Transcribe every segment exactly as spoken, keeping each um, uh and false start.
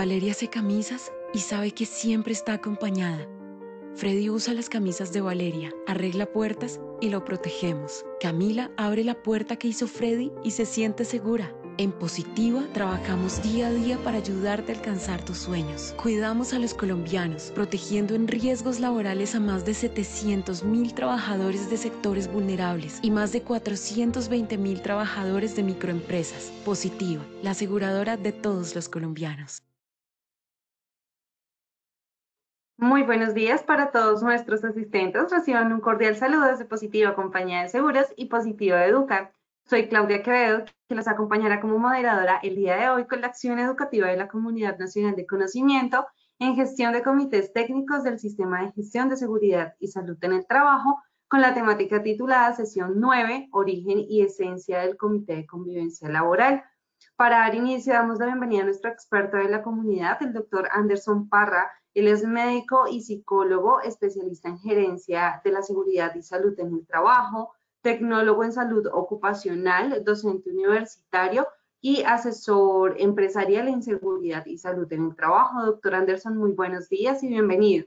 Valeria hace camisas y sabe que siempre está acompañada. Freddy usa las camisas de Valeria, arregla puertas y lo protegemos. Camila abre la puerta que hizo Freddy y se siente segura. En Positiva trabajamos día a día para ayudarte a alcanzar tus sueños. Cuidamos a los colombianos, protegiendo en riesgos laborales a más de setecientos mil trabajadores de sectores vulnerables y más de cuatrocientos veinte mil trabajadores de microempresas. Positiva, la aseguradora de todos los colombianos. Muy buenos días para todos nuestros asistentes. Reciban un cordial saludo desde Positiva Compañía de Seguros y Positiva Educa. Soy Claudia Quevedo, que los acompañará como moderadora el día de hoy con la acción educativa de la Comunidad Nacional de Conocimiento en gestión de comités técnicos del Sistema de Gestión de Seguridad y Salud en el Trabajo, con la temática titulada Sesión nueve, Origen y Esencia del Comité de Convivencia Laboral. Para dar inicio, damos la bienvenida a nuestro experto de la comunidad, el doctor Anderson Parra. Él es médico y psicólogo, especialista en gerencia de la seguridad y salud en el trabajo, tecnólogo en salud ocupacional, docente universitario y asesor empresarial en seguridad y salud en el trabajo. Doctor Anderson, muy buenos días y bienvenido.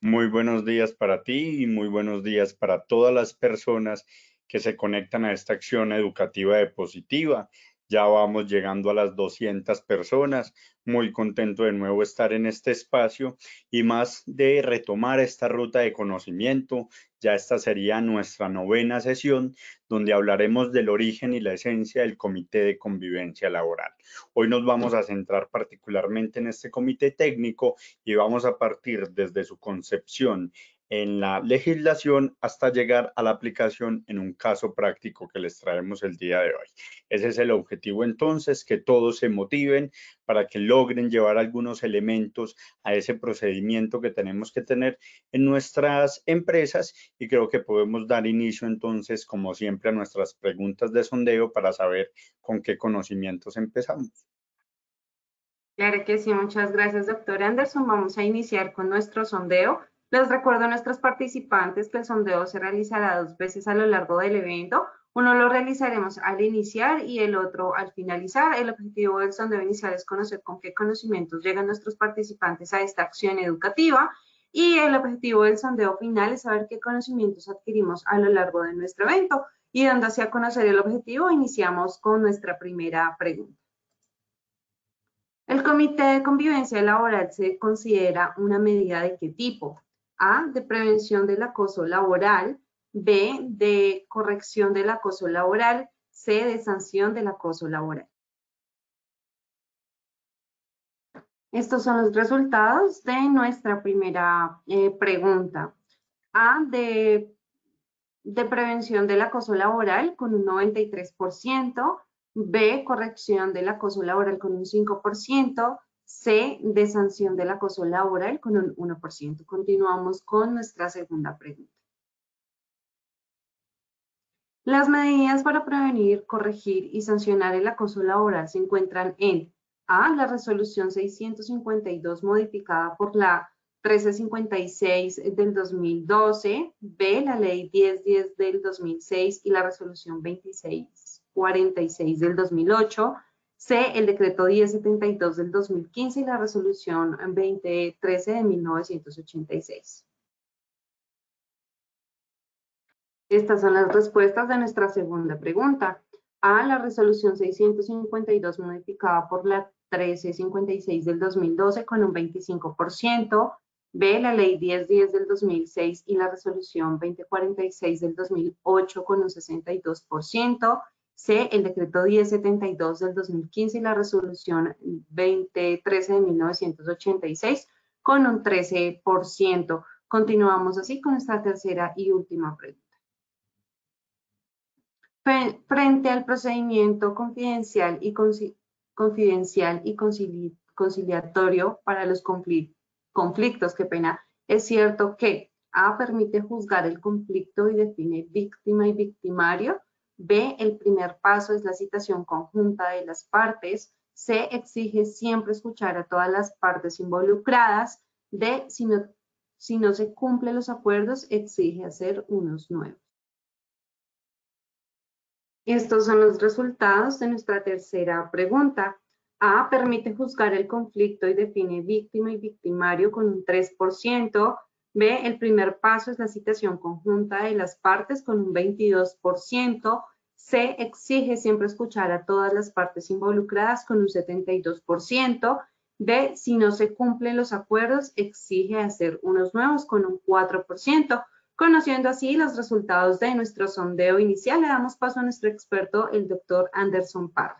Muy buenos días para ti y muy buenos días para todas las personas que se conectan a esta acción educativa de Positiva. Ya vamos llegando a las doscientas personas, muy contento de nuevo estar en este espacio y más de retomar esta ruta de conocimiento. Ya esta sería nuestra novena sesión donde hablaremos del origen y la esencia del Comité de Convivencia Laboral. Hoy nos vamos a centrar particularmente en este comité técnico y vamos a partir desde su concepción en la legislación hasta llegar a la aplicación en un caso práctico que les traemos el día de hoy. Ese es el objetivo entonces, que todos se motiven para que logren llevar algunos elementos a ese procedimiento que tenemos que tener en nuestras empresas y creo que podemos dar inicio entonces, como siempre, a nuestras preguntas de sondeo para saber con qué conocimientos empezamos. Claro que sí, muchas gracias, doctor Anderson. Vamos a iniciar con nuestro sondeo. Les recuerdo a nuestros participantes que el sondeo se realizará dos veces a lo largo del evento. Uno lo realizaremos al iniciar y el otro al finalizar. El objetivo del sondeo inicial es conocer con qué conocimientos llegan nuestros participantes a esta acción educativa. Y el objetivo del sondeo final es saber qué conocimientos adquirimos a lo largo de nuestro evento. Y dándose a conocer el objetivo, iniciamos con nuestra primera pregunta. ¿El comité de convivencia laboral se considera una medida de qué tipo? A, de prevención del acoso laboral; B, de corrección del acoso laboral; C, de sanción del acoso laboral. Estos son los resultados de nuestra primera eh, pregunta. A, de, de prevención del acoso laboral con un noventa y tres por ciento, B, corrección del acoso laboral con un cinco por ciento, C, de sanción del acoso laboral con un uno por ciento. Continuamos con nuestra segunda pregunta. Las medidas para prevenir, corregir y sancionar el acoso laboral se encuentran en A, la Resolución seiscientos cincuenta y dos modificada por la mil trescientos cincuenta y seis del dos mil doce, B, la Ley diez diez del dos mil seis y la Resolución veintiséis cuarenta y seis del dos mil ocho, C, el Decreto diez setenta y dos del dos mil quince y la Resolución veinte trece de mil novecientos ochenta y seis. Estas son las respuestas de nuestra segunda pregunta. A, la Resolución seiscientos cincuenta y dos modificada por la mil trescientos cincuenta y seis del dos mil doce con un veinticinco por ciento, B, la Ley diez diez del dos mil seis y la Resolución veinte cuarenta y seis del dos mil ocho con un sesenta y dos por ciento, C, el Decreto diez setenta y dos del dos mil quince y la Resolución veinte trece de mil novecientos ochenta y seis con un trece por ciento. Continuamos así con nuestra tercera y última pregunta. Frente al procedimiento confidencial y, conci confidencial y concili conciliatorio para los conflictos, conflictos, qué pena, es cierto que A, permite juzgar el conflicto y define víctima y victimario; B, el primer paso es la citación conjunta de las partes; C, exige siempre escuchar a todas las partes involucradas; D, si no, si no se cumplen los acuerdos, exige hacer unos nuevos. Estos son los resultados de nuestra tercera pregunta. A, permite juzgar el conflicto y define víctima y victimario con un tres por ciento. B, el primer paso es la citación conjunta de las partes con un veintidós por ciento. C, exige siempre escuchar a todas las partes involucradas con un setenta y dos por ciento. D, si no se cumplen los acuerdos, exige hacer unos nuevos con un cuatro por ciento. Conociendo así los resultados de nuestro sondeo inicial, le damos paso a nuestro experto, el doctor Anderson Parra.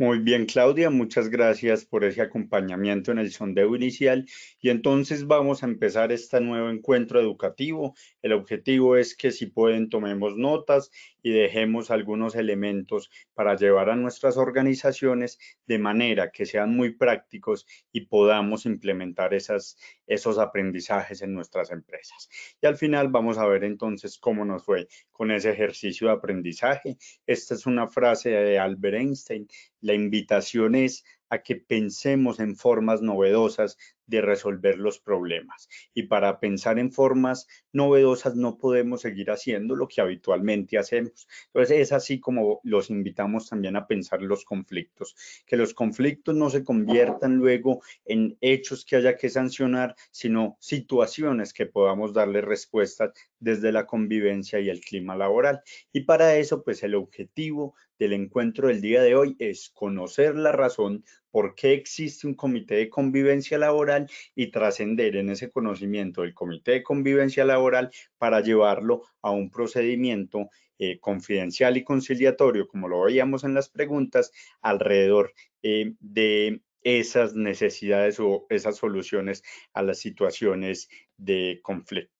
Muy bien, Claudia, muchas gracias por ese acompañamiento en el sondeo inicial. Y entonces vamos a empezar este nuevo encuentro educativo. El objetivo es que si pueden tomemos notas y dejemos algunos elementos para llevar a nuestras organizaciones de manera que sean muy prácticos y podamos implementar esas, esos aprendizajes en nuestras empresas. Y al final vamos a ver entonces cómo nos fue con ese ejercicio de aprendizaje. Esta es una frase de Albert Einstein. La invitación es a que pensemos en formas novedosas de resolver los problemas. Y para pensar en formas novedosas no podemos seguir haciendo lo que habitualmente hacemos. Entonces es así como los invitamos también a pensar los conflictos. Que los conflictos no se conviertan luego en hechos que haya que sancionar, sino situaciones que podamos darle respuestas desde la convivencia y el clima laboral. Y para eso, pues el objetivo del encuentro del día de hoy es conocer la razón por qué existe un comité de convivencia laboral y trascender en ese conocimiento del comité de convivencia laboral para llevarlo a un procedimiento eh, confidencial y conciliatorio, como lo veíamos en las preguntas, alrededor eh, de esas necesidades o esas soluciones a las situaciones de conflicto.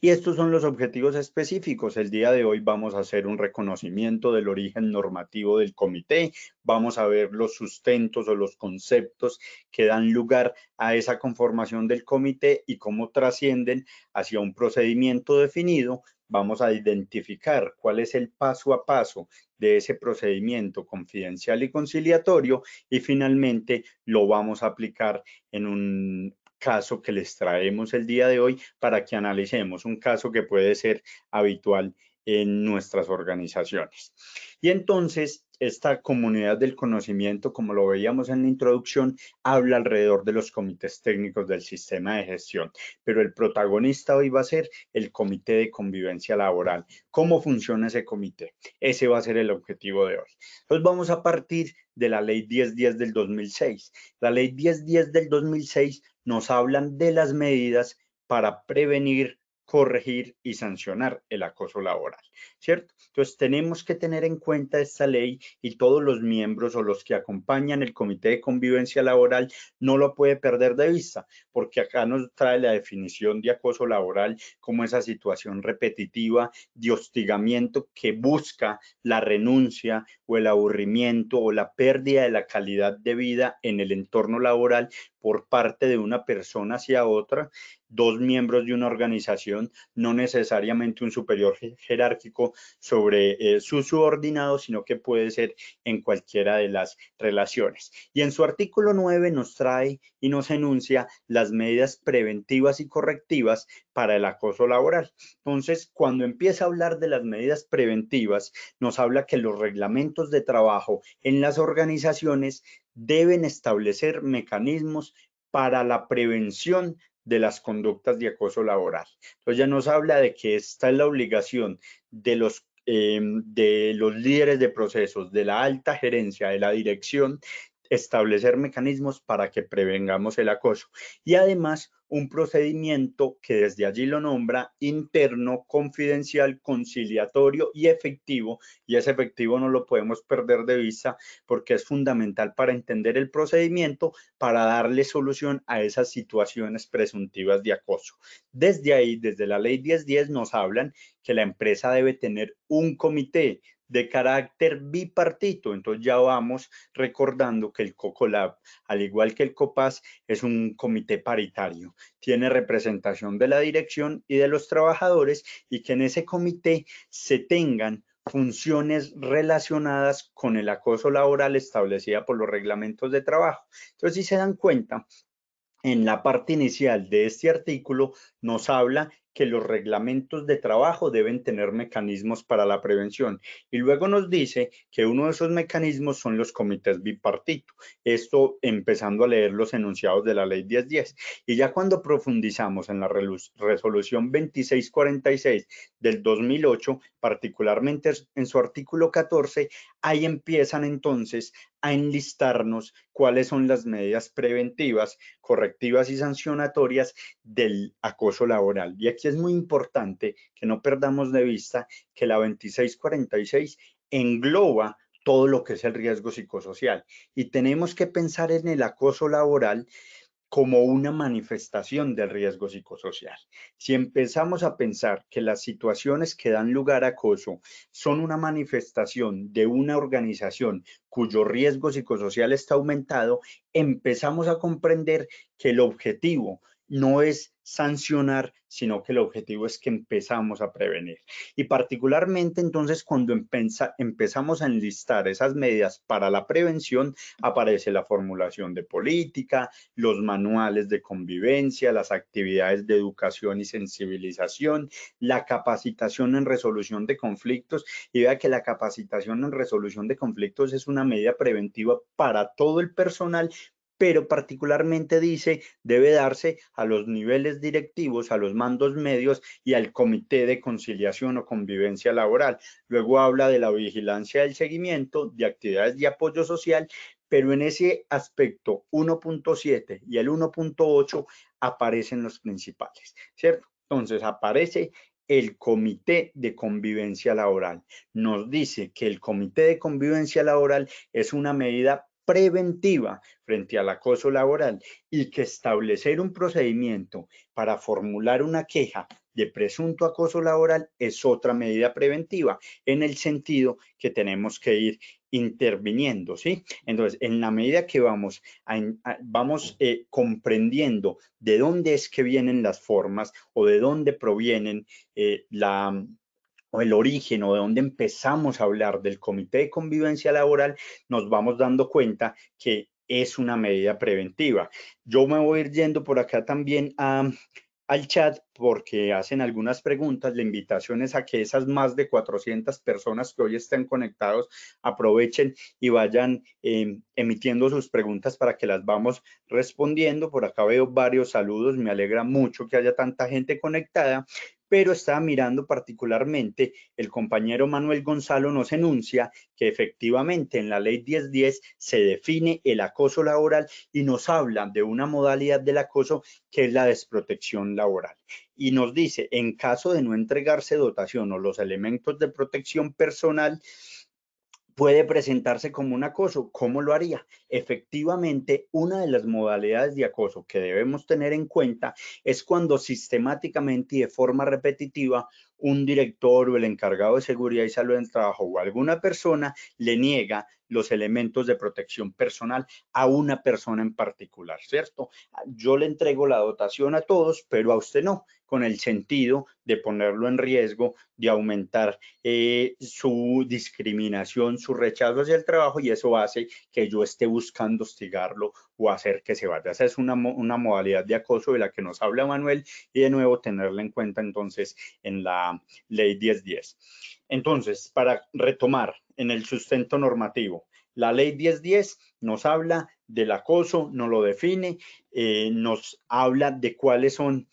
Y estos son los objetivos específicos. El día de hoy vamos a hacer un reconocimiento del origen normativo del comité. Vamos a ver los sustentos o los conceptos que dan lugar a esa conformación del comité y cómo trascienden hacia un procedimiento definido. Vamos a identificar cuál es el paso a paso de ese procedimiento confidencial y conciliatorio y finalmente lo vamos a aplicar en un caso que les traemos el día de hoy para que analicemos un caso que puede ser habitual en nuestras organizaciones. Y entonces esta comunidad del conocimiento, como lo veíamos en la introducción, habla alrededor de los comités técnicos del sistema de gestión, pero el protagonista hoy va a ser el comité de convivencia laboral. ¿Cómo funciona ese comité? Ese va a ser el objetivo de hoy. Entonces vamos a partir de la ley diez diez del dos mil seis. La ley diez diez del dos mil seis nos hablan de las medidas para prevenir, corregir y sancionar el acoso laboral, ¿cierto? Entonces tenemos que tener en cuenta esta ley y todos los miembros o los que acompañan el comité de convivencia laboral no lo puede perder de vista, porque acá nos trae la definición de acoso laboral como esa situación repetitiva de hostigamiento que busca la renuncia o el aburrimiento o la pérdida de la calidad de vida en el entorno laboral por parte de una persona hacia otra, dos miembros de una organización, no necesariamente un superior jerárquico sobre eh, su subordinado, sino que puede ser en cualquiera de las relaciones. Y en su artículo nueve nos trae y nos enuncia las medidas preventivas y correctivas para el acoso laboral. Entonces, cuando empieza a hablar de las medidas preventivas, nos habla que los reglamentos de trabajo en las organizaciones deben establecer mecanismos para la prevención de las conductas de acoso laboral. Entonces ya nos habla de que esta es la obligación de los, eh, de los líderes de procesos, de la alta gerencia, de la dirección, establecer mecanismos para que prevengamos el acoso. Y además un procedimiento que desde allí lo nombra interno, confidencial, conciliatorio y efectivo, y ese efectivo no lo podemos perder de vista porque es fundamental para entender el procedimiento, para darle solución a esas situaciones presuntivas de acoso. Desde ahí, desde la ley diez diez nos hablan que la empresa debe tener un comité de carácter bipartito. Entonces ya vamos recordando que el COCOLAB, al igual que el COPAS, es un comité paritario. Tiene representación de la dirección y de los trabajadores y que en ese comité se tengan funciones relacionadas con el acoso laboral establecida por los reglamentos de trabajo. Entonces, si se dan cuenta, en la parte inicial de este artículo nos habla que los reglamentos de trabajo deben tener mecanismos para la prevención. Y luego nos dice que uno de esos mecanismos son los comités bipartito. Esto empezando a leer los enunciados de la ley diez diez. Y ya cuando profundizamos en la resolución veintiséis cuarenta y seis del dos mil ocho, particularmente en su artículo catorce, ahí empiezan entonces a enlistarnos cuáles son las medidas preventivas, correctivas y sancionatorias del acoso laboral. Y aquí es muy importante que no perdamos de vista que la veintiséis cuarenta y seis engloba todo lo que es el riesgo psicosocial y tenemos que pensar en el acoso laboral como una manifestación del riesgo psicosocial. Si empezamos a pensar que las situaciones que dan lugar a acoso son una manifestación de una organización cuyo riesgo psicosocial está aumentado, empezamos a comprender que el objetivo no es sancionar, sino que el objetivo es que empezamos a prevenir. Y particularmente entonces cuando empensa, empezamos a enlistar esas medidas para la prevención, aparece la formulación de política, los manuales de convivencia, las actividades de educación y sensibilización, la capacitación en resolución de conflictos. Y vea que la capacitación en resolución de conflictos es una medida preventiva para todo el personal, pero particularmente dice debe darse a los niveles directivos, a los mandos medios y al comité de conciliación o convivencia laboral. Luego habla de la vigilancia del seguimiento, de actividades de apoyo social, pero en ese aspecto uno punto siete y el uno punto ocho aparecen los principales, ¿cierto? Entonces aparece el comité de convivencia laboral. Nos dice que el comité de convivencia laboral es una medida preventiva frente al acoso laboral y que establecer un procedimiento para formular una queja de presunto acoso laboral es otra medida preventiva en el sentido que tenemos que ir interviniendo, ¿sí? Entonces, en la medida que vamos, a, a, vamos eh, comprendiendo de dónde es que vienen las formas o de dónde provienen eh, la... o el origen o de dónde empezamos a hablar del comité de convivencia laboral, nos vamos dando cuenta que es una medida preventiva. Yo me voy a ir yendo por acá también a, al chat porque hacen algunas preguntas. La invitación es a que esas más de cuatrocientas personas que hoy están conectados aprovechen y vayan eh, emitiendo sus preguntas para que las vamos respondiendo. Por acá veo varios saludos, me alegra mucho que haya tanta gente conectada. Pero estaba mirando particularmente, el compañero Manuel Gonzalo nos enuncia que efectivamente en la ley diez diez se define el acoso laboral y nos hablan de una modalidad del acoso que es la desprotección laboral. Y nos dice, en caso de no entregarse dotación o los elementos de protección personal, puede presentarse como un acoso. ¿Cómo lo haría? Efectivamente, una de las modalidades de acoso que debemos tener en cuenta es cuando sistemáticamente y de forma repetitiva un director o el encargado de seguridad y salud en el trabajo o alguna persona le niega los elementos de protección personal a una persona en particular, ¿cierto? Yo le entrego la dotación a todos, pero a usted no, con el sentido de ponerlo en riesgo, de aumentar eh, su discriminación, su rechazo hacia el trabajo, y eso hace que yo esté buscando hostigarlo o hacer que se vaya. Esa es una, una modalidad de acoso de la que nos habla Manuel y de nuevo tenerla en cuenta entonces en la ley diez diez. Entonces, para retomar en el sustento normativo, la ley diez diez nos habla del acoso, nos lo define, eh, nos habla de cuáles son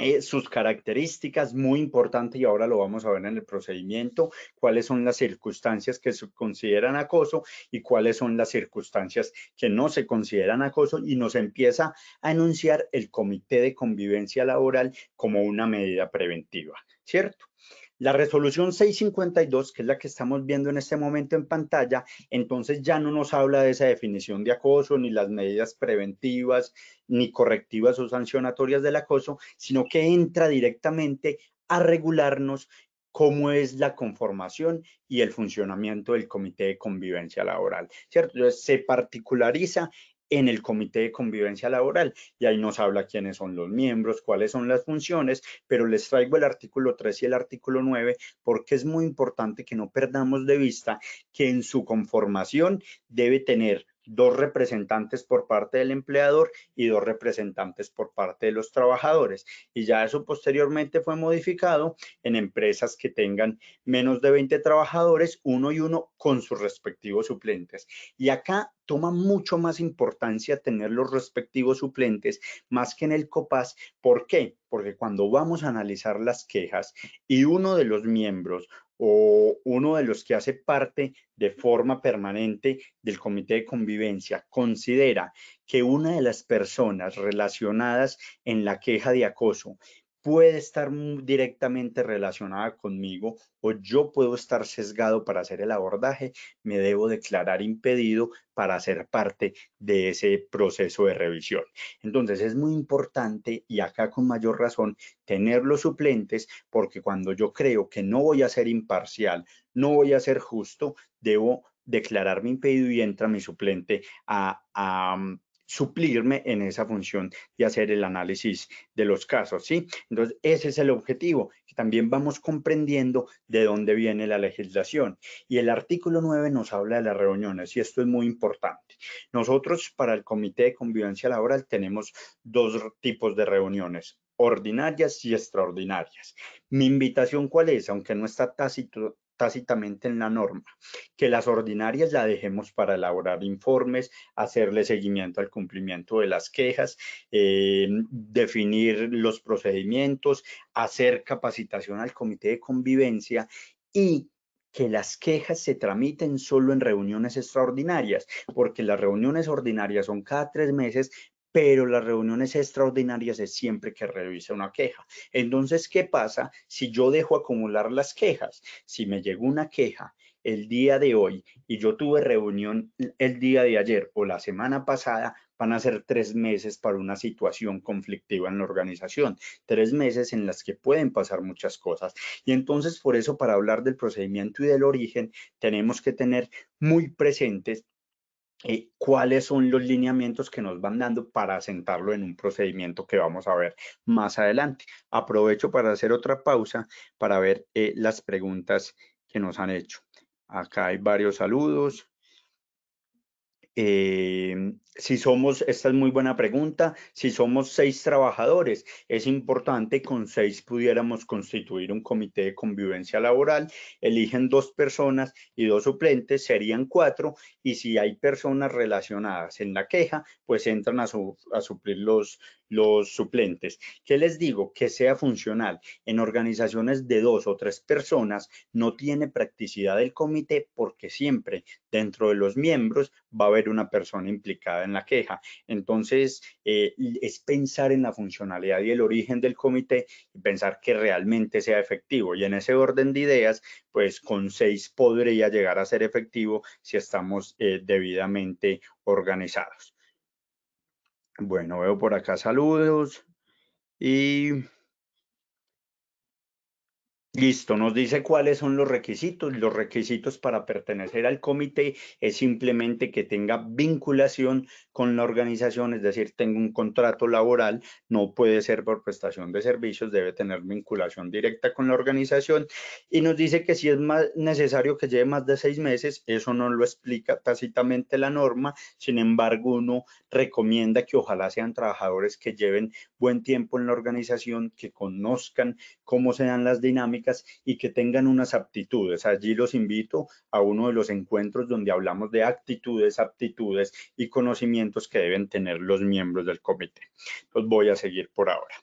Eh, sus características, muy importante, y ahora lo vamos a ver en el procedimiento, cuáles son las circunstancias que se consideran acoso y cuáles son las circunstancias que no se consideran acoso, y nos empieza a enunciar el comité de convivencia laboral como una medida preventiva, ¿cierto? La resolución seiscientos cincuenta y dos, que es la que estamos viendo en este momento en pantalla, entonces ya no nos habla de esa definición de acoso, ni las medidas preventivas, ni correctivas o sancionatorias del acoso, sino que entra directamente a regularnos cómo es la conformación y el funcionamiento del comité de convivencia laboral, ¿cierto? Entonces se particulariza en el comité de convivencia laboral y ahí nos habla quiénes son los miembros, cuáles son las funciones, pero les traigo el artículo tres y el artículo nueve porque es muy importante que no perdamos de vista que en su conformación debe tener dos representantes por parte del empleador y dos representantes por parte de los trabajadores. Y ya eso posteriormente fue modificado en empresas que tengan menos de veinte trabajadores, uno y uno con sus respectivos suplentes. Y acá toma mucho más importancia tener los respectivos suplentes más que en el COPAS. ¿Por qué? Porque cuando vamos a analizar las quejas y uno de los miembros o uno de los que hace parte de forma permanente del comité de convivencia considera que una de las personas relacionadas en la queja de acoso puede estar directamente relacionada conmigo o yo puedo estar sesgado para hacer el abordaje, me debo declarar impedido para hacer parte de ese proceso de revisión. Entonces es muy importante, y acá con mayor razón, tener los suplentes, porque cuando yo creo que no voy a ser imparcial, no voy a ser justo, debo declararme impedido y entra mi suplente a... a suplirme en esa función de hacer el análisis de los casos, ¿sí? Entonces, ese es el objetivo. También vamos comprendiendo de dónde viene la legislación. Y el artículo nueve nos habla de las reuniones, y esto es muy importante. Nosotros, para el Comité de Convivencia Laboral, tenemos dos tipos de reuniones, ordinarias y extraordinarias. Mi invitación, ¿cuál es? Aunque no está tácito, tácitamente en la norma, que las ordinarias la dejemos para elaborar informes, hacerle seguimiento al cumplimiento de las quejas, eh, definir los procedimientos, hacer capacitación al comité de convivencia y que las quejas se tramiten solo en reuniones extraordinarias, porque las reuniones ordinarias son cada tres meses, pero las reuniones extraordinarias es siempre que revise una queja. Entonces, ¿qué pasa si yo dejo acumular las quejas? Si me llegó una queja el día de hoy y yo tuve reunión el día de ayer o la semana pasada, van a ser tres meses para una situación conflictiva en la organización, tres meses en las que pueden pasar muchas cosas. Y entonces, por eso, para hablar del procedimiento y del origen, tenemos que tener muy presentes Eh, cuáles son los lineamientos que nos van dando para asentarlo en un procedimiento que vamos a ver más adelante. Aprovecho para hacer otra pausa para ver eh, las preguntas que nos han hecho. Acá hay varios saludos. Eh, si somos, esta es muy buena pregunta, si somos seis trabajadores, es importante, con seis pudiéramos constituir un comité de convivencia laboral, eligen dos personas y dos suplentes, serían cuatro, y si hay personas relacionadas en la queja, pues entran a, su, a suplir los, los suplentes. ¿Qué les digo? Que sea funcional. En organizaciones de dos o tres personas no tiene practicidad el comité, porque siempre dentro de los miembros va a haber una persona implicada en la queja. Entonces, eh, es pensar en la funcionalidad y el origen del comité y pensar que realmente sea efectivo. Y en ese orden de ideas, pues con seis podría llegar a ser efectivo si estamos eh, debidamente organizados. Bueno, veo por acá saludos y... listo, nos dice cuáles son los requisitos. Los requisitos para pertenecer al comité es simplemente que tenga vinculación con la organización, es decir, tenga un contrato laboral, no puede ser por prestación de servicios, debe tener vinculación directa con la organización. Y nos dice que si es más necesario que lleve más de seis meses, eso no lo explica tácitamente la norma, sin embargo, uno recomienda que ojalá sean trabajadores que lleven buen tiempo en la organización, que conozcan cómo se dan las dinámicas y que tengan unas aptitudes. Allí los invito a uno de los encuentros donde hablamos de actitudes, aptitudes y conocimientos que deben tener los miembros del comité. Los voy a seguir por ahora.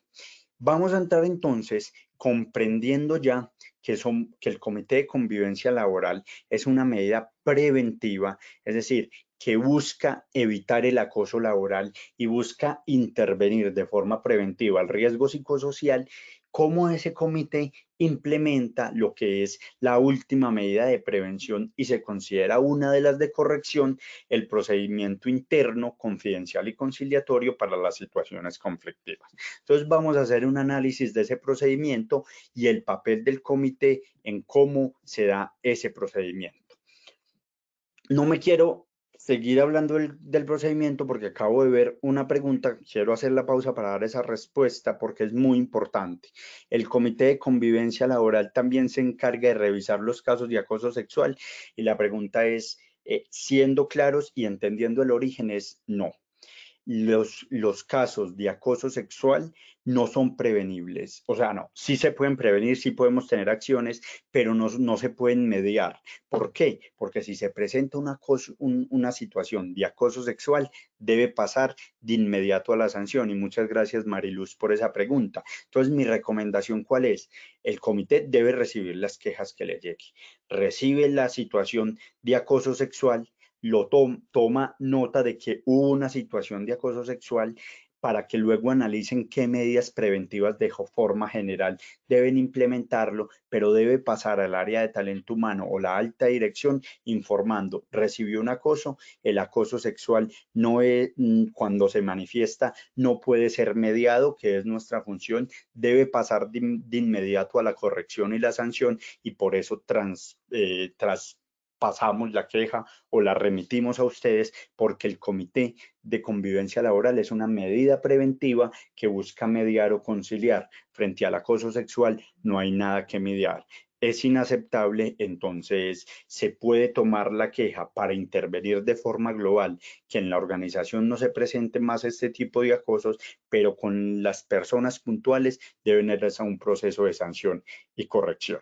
Vamos a entrar entonces comprendiendo ya que, son, que el comité de convivencia laboral es una medida preventiva, es decir, que busca evitar el acoso laboral y busca intervenir de forma preventiva al riesgo psicosocial. Cómo ese comité implementa lo que es la última medida de prevención y se considera una de las de corrección, el procedimiento interno, confidencial y conciliatorio para las situaciones conflictivas. Entonces vamos a hacer un análisis de ese procedimiento y el papel del comité en cómo se da ese procedimiento. No me quiero seguir hablando del, del procedimiento porque acabo de ver una pregunta, quiero hacer la pausa para dar esa respuesta porque es muy importante. El Comité de Convivencia Laboral también se encarga de revisar los casos de acoso sexual y la pregunta es, eh, siendo claros y entendiendo el origen, es no. Los, los casos de acoso sexual no son prevenibles. O sea, no, sí se pueden prevenir, sí podemos tener acciones, pero no, no se pueden mediar. ¿Por qué? Porque si se presenta una, acoso, un, una situación de acoso sexual, debe pasar de inmediato a la sanción. Y muchas gracias, Mariluz, por esa pregunta. Entonces, mi recomendación, ¿cuál es? El comité debe recibir las quejas que le lleguen. Recibe la situación de acoso sexual, lo to- toma nota de que hubo una situación de acoso sexual para que luego analicen qué medidas preventivas de forma general deben implementarlo, pero debe pasar al área de talento humano o la alta dirección informando, recibió un acoso, el acoso sexual no es, cuando se manifiesta no puede ser mediado, que es nuestra función, debe pasar de, de inmediato a la corrección y la sanción, y por eso trans, eh, tras pasamos la queja o la remitimos a ustedes, porque el comité de convivencia laboral es una medida preventiva que busca mediar o conciliar. Frente al acoso sexual no hay nada que mediar. Es inaceptable, entonces se puede tomar la queja para intervenir de forma global, que en la organización no se presente más este tipo de acosos, pero con las personas puntuales deben ir a un proceso de sanción y corrección.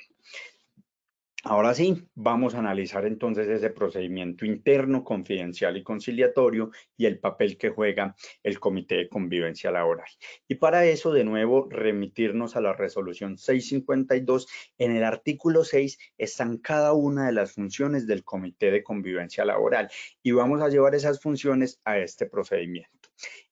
Ahora sí, vamos a analizar entonces ese procedimiento interno, confidencial y conciliatorio y el papel que juega el Comité de Convivencia Laboral. Y para eso, de nuevo, remitirnos a la Resolución seiscientos cincuenta y dos. En el artículo seis están cada una de las funciones del Comité de Convivencia Laboral y vamos a llevar esas funciones a este procedimiento.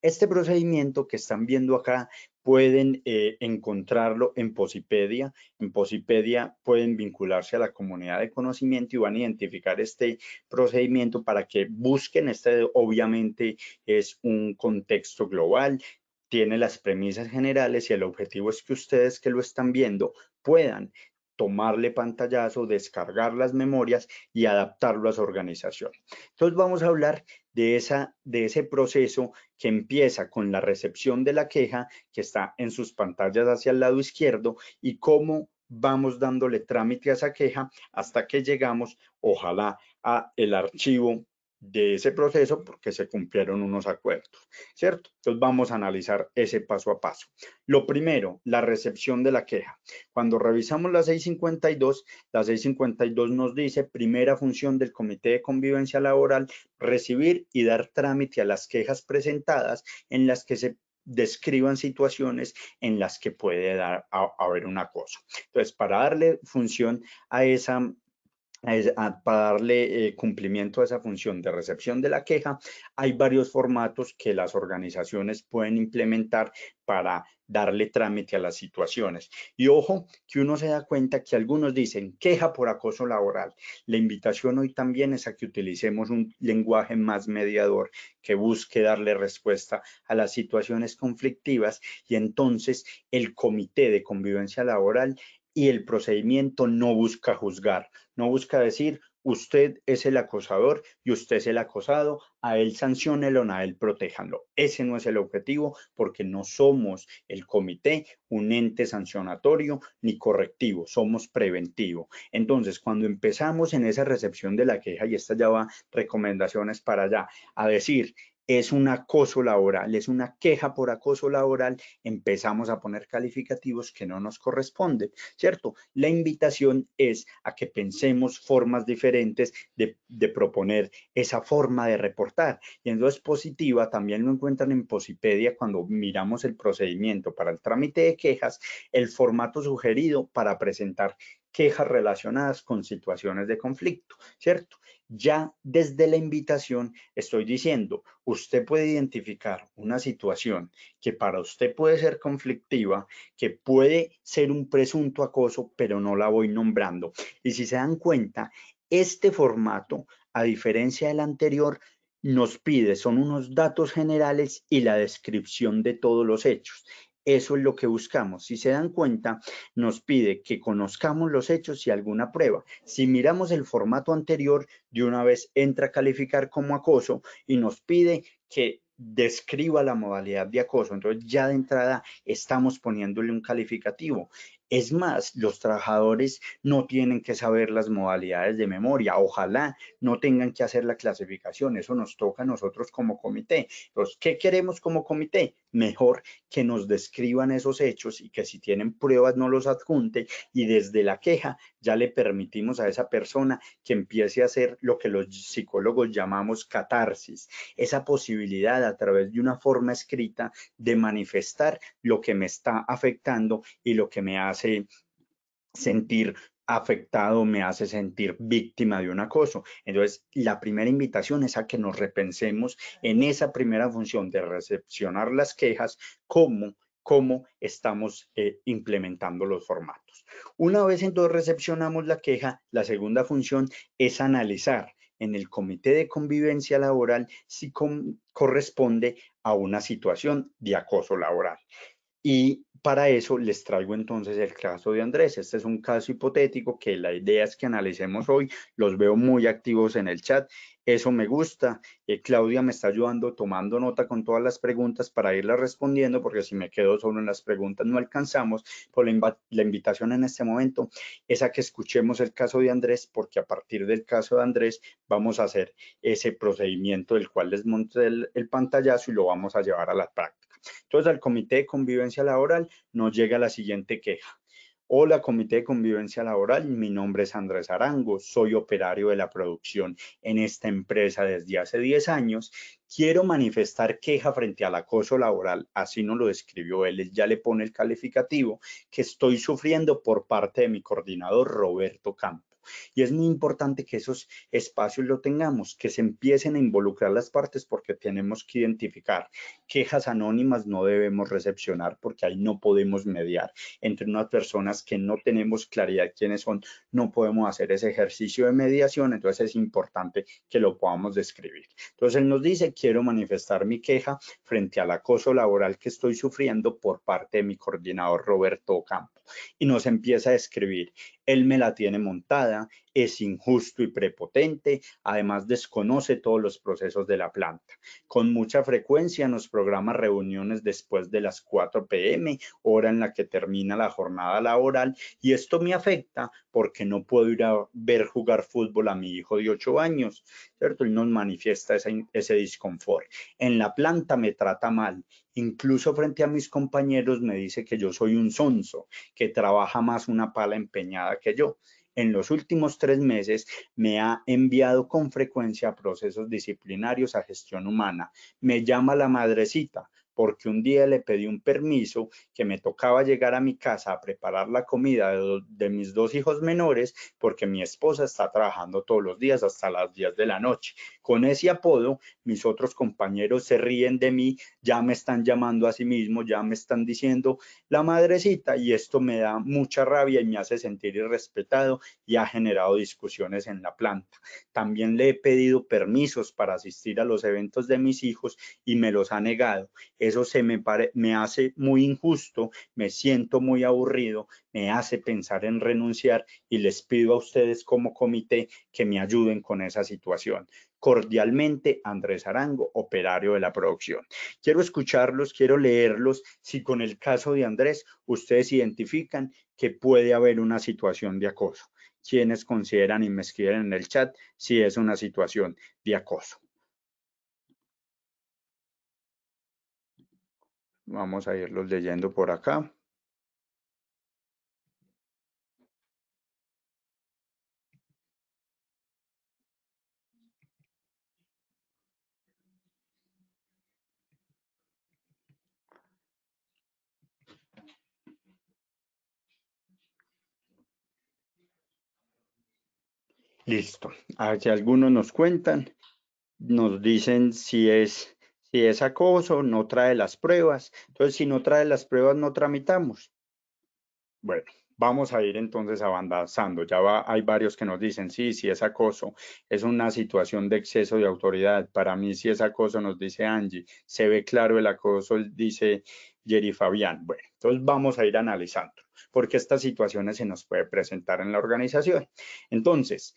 Este procedimiento que están viendo acá pueden eh, encontrarlo en Posipedia. En Posipedia pueden vincularse a la comunidad de conocimiento y van a identificar este procedimiento para que busquen. Este obviamente es un contexto global, tiene las premisas generales y el objetivo es que ustedes que lo están viendo puedan tomarle pantallazo, descargar las memorias y adaptarlo a su organización. Entonces vamos a hablar de, esa, de ese proceso que empieza con la recepción de la queja, que está en sus pantallas hacia el lado izquierdo, y cómo vamos dándole trámite a esa queja hasta que llegamos, ojalá, a el archivo de ese proceso, porque se cumplieron unos acuerdos, ¿cierto? Entonces vamos a analizar ese paso a paso. Lo primero, la recepción de la queja. Cuando revisamos la seiscientos cincuenta y dos, la seiscientos cincuenta y dos nos dice, primera función del Comité de Convivencia Laboral, recibir y dar trámite a las quejas presentadas en las que se describan situaciones en las que puede dar, a, a haber un acoso. Entonces, para darle función a esa Es, a, para darle eh, cumplimiento a esa función de recepción de la queja, hay varios formatos que las organizaciones pueden implementar para darle trámite a las situaciones. Y ojo, que uno se da cuenta que algunos dicen queja por acoso laboral. La invitación hoy también es a que utilicemos un lenguaje más mediador, que busque darle respuesta a las situaciones conflictivas, y entonces el Comité de Convivencia Laboral y el procedimiento no busca juzgar, no busca decir usted es el acosador y usted es el acosado, a él sanciónelo, a él protéjanlo. Ese no es el objetivo, porque no somos el comité un ente sancionatorio ni correctivo, somos preventivo. Entonces, cuando empezamos en esa recepción de la queja, y esta ya va recomendaciones para allá, a decir es un acoso laboral, es una queja por acoso laboral, empezamos a poner calificativos que no nos corresponden, ¿cierto? La invitación es a que pensemos formas diferentes de, de proponer esa forma de reportar. Y entonces Positiva, también lo encuentran en Posipedia, cuando miramos el procedimiento para el trámite de quejas, el formato sugerido para presentar quejas relacionadas con situaciones de conflicto, ¿cierto? Ya desde la invitación estoy diciendo, usted puede identificar una situación que para usted puede ser conflictiva, que puede ser un presunto acoso, pero no la voy nombrando. Y si se dan cuenta, este formato, a diferencia del anterior, nos pide, son unos datos generales y la descripción de todos los hechos. Eso es lo que buscamos. Si se dan cuenta, nos pide que conozcamos los hechos y alguna prueba. Si miramos el formato anterior, de una vez entra a calificar como acoso y nos pide que describa la modalidad de acoso. Entonces, ya de entrada estamos poniéndole un calificativo. Es más, los trabajadores no tienen que saber las modalidades de memoria, ojalá no tengan que hacer la clasificación, eso nos toca a nosotros como comité. Entonces, ¿qué queremos como comité? Mejor que nos describan esos hechos y que si tienen pruebas no los adjunte, y desde la queja ya le permitimos a esa persona que empiece a hacer lo que los psicólogos llamamos catarsis, esa posibilidad a través de una forma escrita de manifestar lo que me está afectando y lo que me hace sentir afectado, me hace sentir víctima de un acoso. Entonces, la primera invitación es a que nos repensemos en esa primera función de recepcionar las quejas, cómo, cómo estamos eh, implementando los formatos. Una vez entonces recepcionamos la queja, la segunda función es analizar en el comité de convivencia laboral si corresponde a una situación de acoso laboral. Y para eso les traigo entonces el caso de Andrés. Este es un caso hipotético que la idea es que analicemos hoy. Los veo muy activos en el chat. Eso me gusta. Eh, Claudia me está ayudando tomando nota con todas las preguntas para irlas respondiendo, porque si me quedo solo en las preguntas no alcanzamos. Por la, inv la invitación en este momento es a que escuchemos el caso de Andrés, porque a partir del caso de Andrés vamos a hacer ese procedimiento del cual les monté el, el pantallazo y lo vamos a llevar a la práctica. Entonces, al comité de convivencia laboral nos llega la siguiente queja. Hola, comité de convivencia laboral, mi nombre es Andrés Arango, soy operario de la producción en esta empresa desde hace diez años. Quiero manifestar queja frente al acoso laboral, así nos lo describió él, ya le pone el calificativo, que estoy sufriendo por parte de mi coordinador Roberto Campos. Y es muy importante que esos espacios lo tengamos, que se empiecen a involucrar las partes, porque tenemos que identificar. Quejas anónimas no debemos recepcionar, porque ahí no podemos mediar. Entre unas personas que no tenemos claridad quiénes son, no podemos hacer ese ejercicio de mediación, entonces es importante que lo podamos describir. Entonces él nos dice, quiero manifestar mi queja frente al acoso laboral que estoy sufriendo por parte de mi coordinador Roberto Campos. Y nos empieza a describir, él me la tiene montada, es injusto y prepotente, además desconoce todos los procesos de la planta. Con mucha frecuencia nos programa reuniones después de las cuatro p m, hora en la que termina la jornada laboral, y esto me afecta porque no puedo ir a ver jugar fútbol a mi hijo de ocho años, ¿cierto? Él nos manifiesta ese, ese disconfort. En la planta me trata mal, incluso frente a mis compañeros me dice que yo soy un sonso, que trabaja más una pala empeñada que yo. En los últimos tres meses me ha enviado con frecuencia a procesos disciplinarios a gestión humana. Me llama la madrecita porque un día le pedí un permiso que me tocaba llegar a mi casa a preparar la comida de, de mis dos hijos menores, porque mi esposa está trabajando todos los días hasta las diez de la noche. Con ese apodo, mis otros compañeros se ríen de mí, ya me están llamando a sí mismo, ya me están diciendo la madrecita, y esto me da mucha rabia y me hace sentir irrespetado y ha generado discusiones en la planta. También le he pedido permisos para asistir a los eventos de mis hijos y me los ha negado. Eso se me, pare, me hace muy injusto, me siento muy aburrido, me hace pensar en renunciar y les pido a ustedes como comité que me ayuden con esa situación. Cordialmente, Andrés Arango, operario de la producción. Quiero escucharlos, quiero leerlos. Si con el caso de Andrés ustedes identifican que puede haber una situación de acoso, quienes consideran y me escriben en el chat si es una situación de acoso. Vamos a irlos leyendo por acá. Listo. Aquí algunos nos cuentan, nos dicen si es... Si es acoso, no trae las pruebas. Entonces, si no trae las pruebas, no tramitamos. Bueno, vamos a ir entonces avanzando. Ya va, hay varios que nos dicen, sí, sí es acoso. Es una situación de exceso de autoridad. Para mí, sí es acoso, nos dice Angie. Se ve claro el acoso, dice Jerry Fabián. Bueno, entonces vamos a ir analizando, porque estas situaciones se nos puede presentar en la organización. Entonces,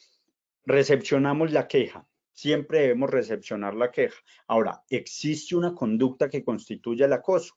recepcionamos la queja. Siempre debemos recepcionar la queja. Ahora, ¿existe una conducta que constituya el acoso?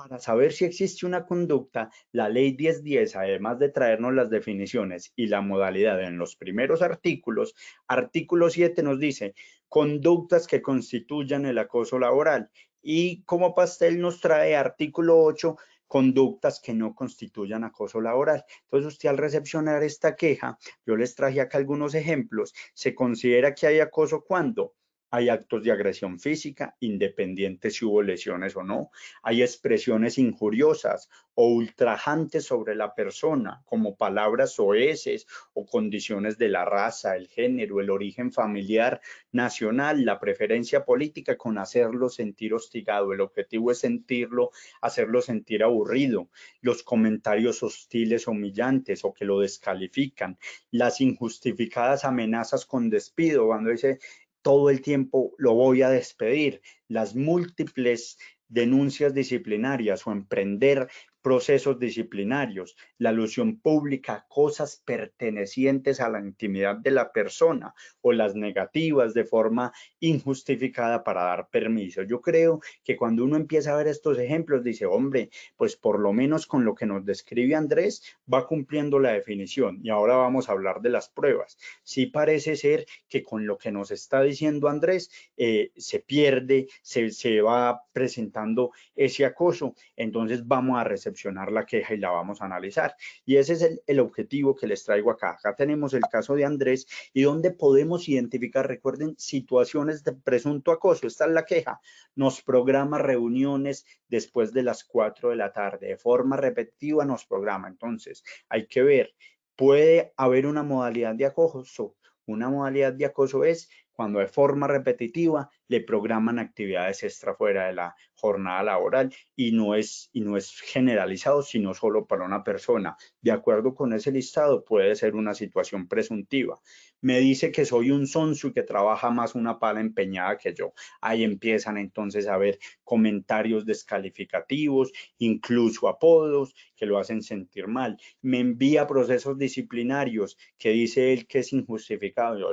Para saber si existe una conducta, la Ley diez diez, además de traernos las definiciones y la modalidad en los primeros artículos, artículo siete nos dice conductas que constituyan el acoso laboral y como pastel nos trae artículo ocho, conductas que no constituyan acoso laboral. Entonces usted al recepcionar esta queja, yo les traje acá algunos ejemplos, se considera que hay acoso cuando hay actos de agresión física, independiente si hubo lesiones o no. Hay expresiones injuriosas o ultrajantes sobre la persona, como palabras soeces o condiciones de la raza, el género, el origen familiar, nacional, la preferencia política, con hacerlo sentir hostigado. El objetivo es sentirlo, hacerlo sentir aburrido. Los comentarios hostiles, humillantes o que lo descalifican. Las injustificadas amenazas con despido, cuando dice... todo el tiempo lo voy a despedir, las múltiples denuncias disciplinarias o emprender procesos disciplinarios, la alusión pública a cosas pertenecientes a la intimidad de la persona o las negativas de forma injustificada para dar permiso. Yo creo que cuando uno empieza a ver estos ejemplos dice, hombre, pues por lo menos con lo que nos describe Andrés va cumpliendo la definición y ahora vamos a hablar de las pruebas. Sí parece ser que con lo que nos está diciendo Andrés eh, se pierde, se, se va presentando ese acoso, entonces vamos a resolver la queja y la vamos a analizar. Y ese es el, el objetivo que les traigo acá. Acá tenemos el caso de Andrés y donde podemos identificar, recuerden, situaciones de presunto acoso. Esta es la queja. Nos programa reuniones después de las cuatro de la tarde. De forma repetitiva nos programa. Entonces, hay que ver, puede haber una modalidad de acoso. Una modalidad de acoso es cuando de forma repetitiva le programan actividades extra fuera de la jornada laboral y no es, y no es generalizado, sino solo para una persona. De acuerdo con ese listado, puede ser una situación presuntiva. Me dice que soy un sonso y que trabaja más una pala empeñada que yo. Ahí empiezan entonces a ver comentarios descalificativos, incluso apodos que lo hacen sentir mal. Me envía procesos disciplinarios que dice él que es injustificado.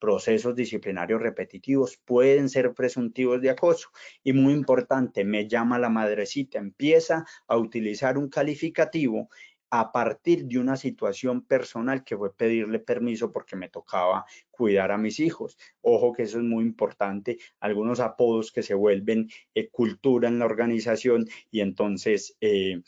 Procesos disciplinarios repetitivos pueden ser presuntivos de acoso. Y muy importante, me llama la madrecita, empieza a utilizar un calificativo a partir de una situación personal que fue pedirle permiso porque me tocaba cuidar a mis hijos. Ojo que eso es muy importante, algunos apodos que se vuelven eh, cultura en la organización y entonces eh,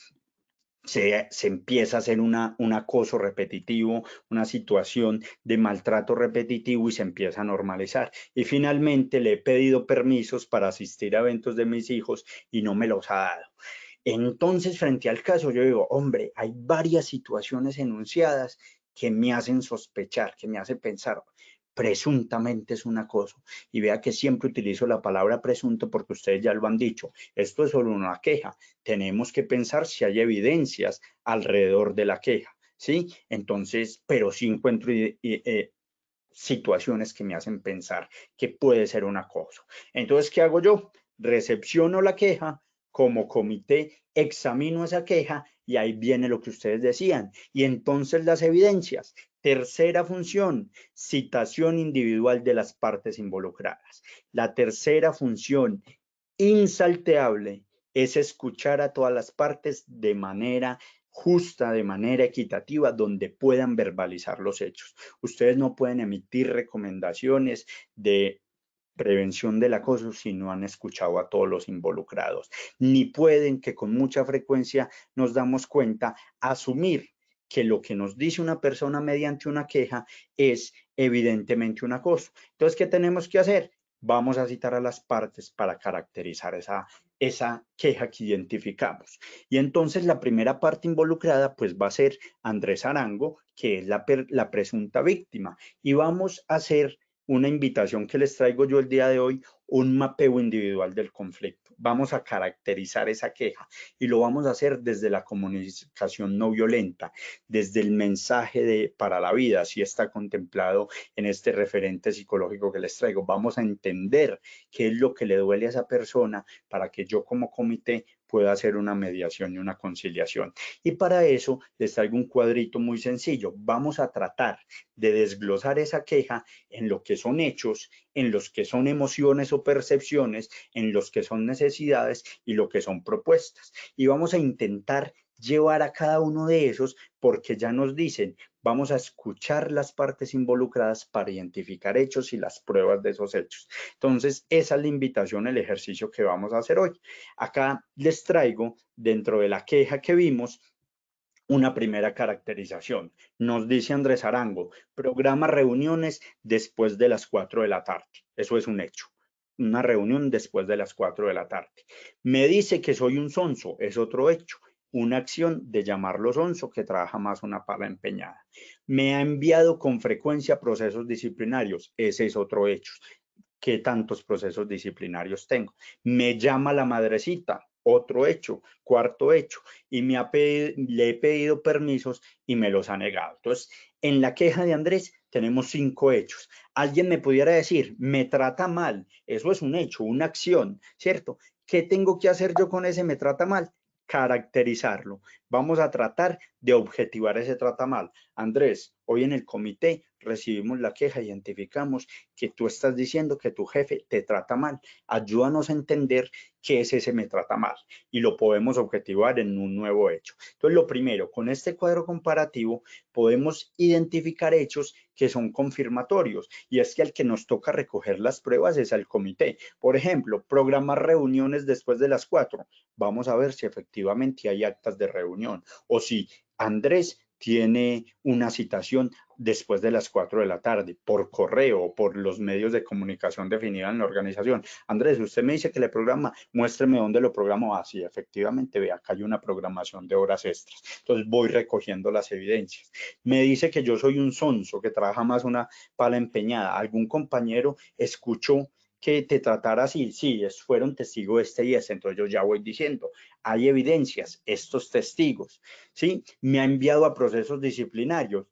se, se empieza a hacer una, un acoso repetitivo, una situación de maltrato repetitivo y se empieza a normalizar. Y finalmente le he pedido permisos para asistir a eventos de mis hijos y no me los ha dado. Entonces, frente al caso, yo digo, hombre, hay varias situaciones enunciadas que me hacen sospechar, que me hacen pensar, presuntamente es un acoso. Y vea que siempre utilizo la palabra presunto porque ustedes ya lo han dicho. Esto es solo una queja. Tenemos que pensar si hay evidencias alrededor de la queja, ¿sí? Entonces, pero sí encuentro... Eh, eh, situaciones que me hacen pensar que puede ser un acoso. Entonces, ¿qué hago yo? Recepciono la queja. Como comité examino esa queja y ahí viene lo que ustedes decían. Y entonces las evidencias. Tercera función, citación individual de las partes involucradas. La tercera función insalteable es escuchar a todas las partes de manera justa, de manera equitativa, donde puedan verbalizar los hechos. Ustedes no pueden emitir recomendaciones de prevención del acoso si no han escuchado a todos los involucrados, ni pueden, que con mucha frecuencia nos damos cuenta, asumir que lo que nos dice una persona mediante una queja es evidentemente un acoso. Entonces, ¿qué tenemos que hacer? Vamos a citar a las partes para caracterizar esa esa queja que identificamos. Y entonces la primera parte involucrada pues va a ser Andrés Arango, que es la, la presunta víctima, y vamos a hacer una invitación que les traigo yo el día de hoy, un mapeo individual del conflicto. Vamos a caracterizar esa queja y lo vamos a hacer desde la comunicación no violenta, desde el mensaje de para la vida, si está contemplado en este referente psicológico que les traigo. Vamos a entender qué es lo que le duele a esa persona para que yo como comité pueda hacer una mediación y una conciliación. Y para eso les traigo un cuadrito muy sencillo. Vamos a tratar de desglosar esa queja en lo que son hechos, en los que son emociones o percepciones, en los que son necesidades y lo que son propuestas. Y vamos a intentar llevar a cada uno de esos, porque ya nos dicen, vamos a escuchar las partes involucradas para identificar hechos y las pruebas de esos hechos. Entonces, esa es la invitación, el ejercicio que vamos a hacer hoy. Acá les traigo, dentro de la queja que vimos, una primera caracterización. Nos dice Andrés Arango, programa reuniones después de las cuatro de la tarde. Eso es un hecho. Una reunión después de las cuatro de la tarde. Me dice que soy un sonso. Es otro hecho. Una acción de llamarlo sonso que trabaja más una pala empeñada. Me ha enviado con frecuencia procesos disciplinarios. Ese es otro hecho. ¿Qué tantos procesos disciplinarios tengo? Me llama la madrecita. Otro hecho. Cuarto hecho. Y me ha pedido, le he pedido permisos y me los ha negado. Entonces, en la queja de Andrés tenemos cinco hechos. Alguien me pudiera decir, me trata mal. Eso es un hecho, una acción, ¿cierto? ¿Qué tengo que hacer yo con ese me trata mal? Caracterizarlo. Vamos a tratar de objetivar ese trata mal. Andrés, hoy en el comité recibimos la queja, identificamos que tú estás diciendo que tu jefe te trata mal. Ayúdanos a entender qué es ese me trata mal y lo podemos objetivar en un nuevo hecho. Entonces, lo primero, con este cuadro comparativo podemos identificar hechos que son confirmatorios, y es que al que nos toca recoger las pruebas es al comité. Por ejemplo, programar reuniones después de las cuatro. Vamos a ver si efectivamente hay actas de reunión o si Andrés tiene una citación después de las cuatro de la tarde por correo o por los medios de comunicación definida en la organización. Andrés, usted me dice que le programa, muéstreme dónde lo programo. Ah, sí, efectivamente, ve, acá hay una programación de horas extras. Entonces voy recogiendo las evidencias. Me dice que yo soy un sonso que trabaja más una pala empeñada. Algún compañero escuchó que te tratara así. Sí, fueron testigos este y este. Entonces yo ya voy diciendo, hay evidencias, estos testigos, ¿sí? Me ha enviado a procesos disciplinarios.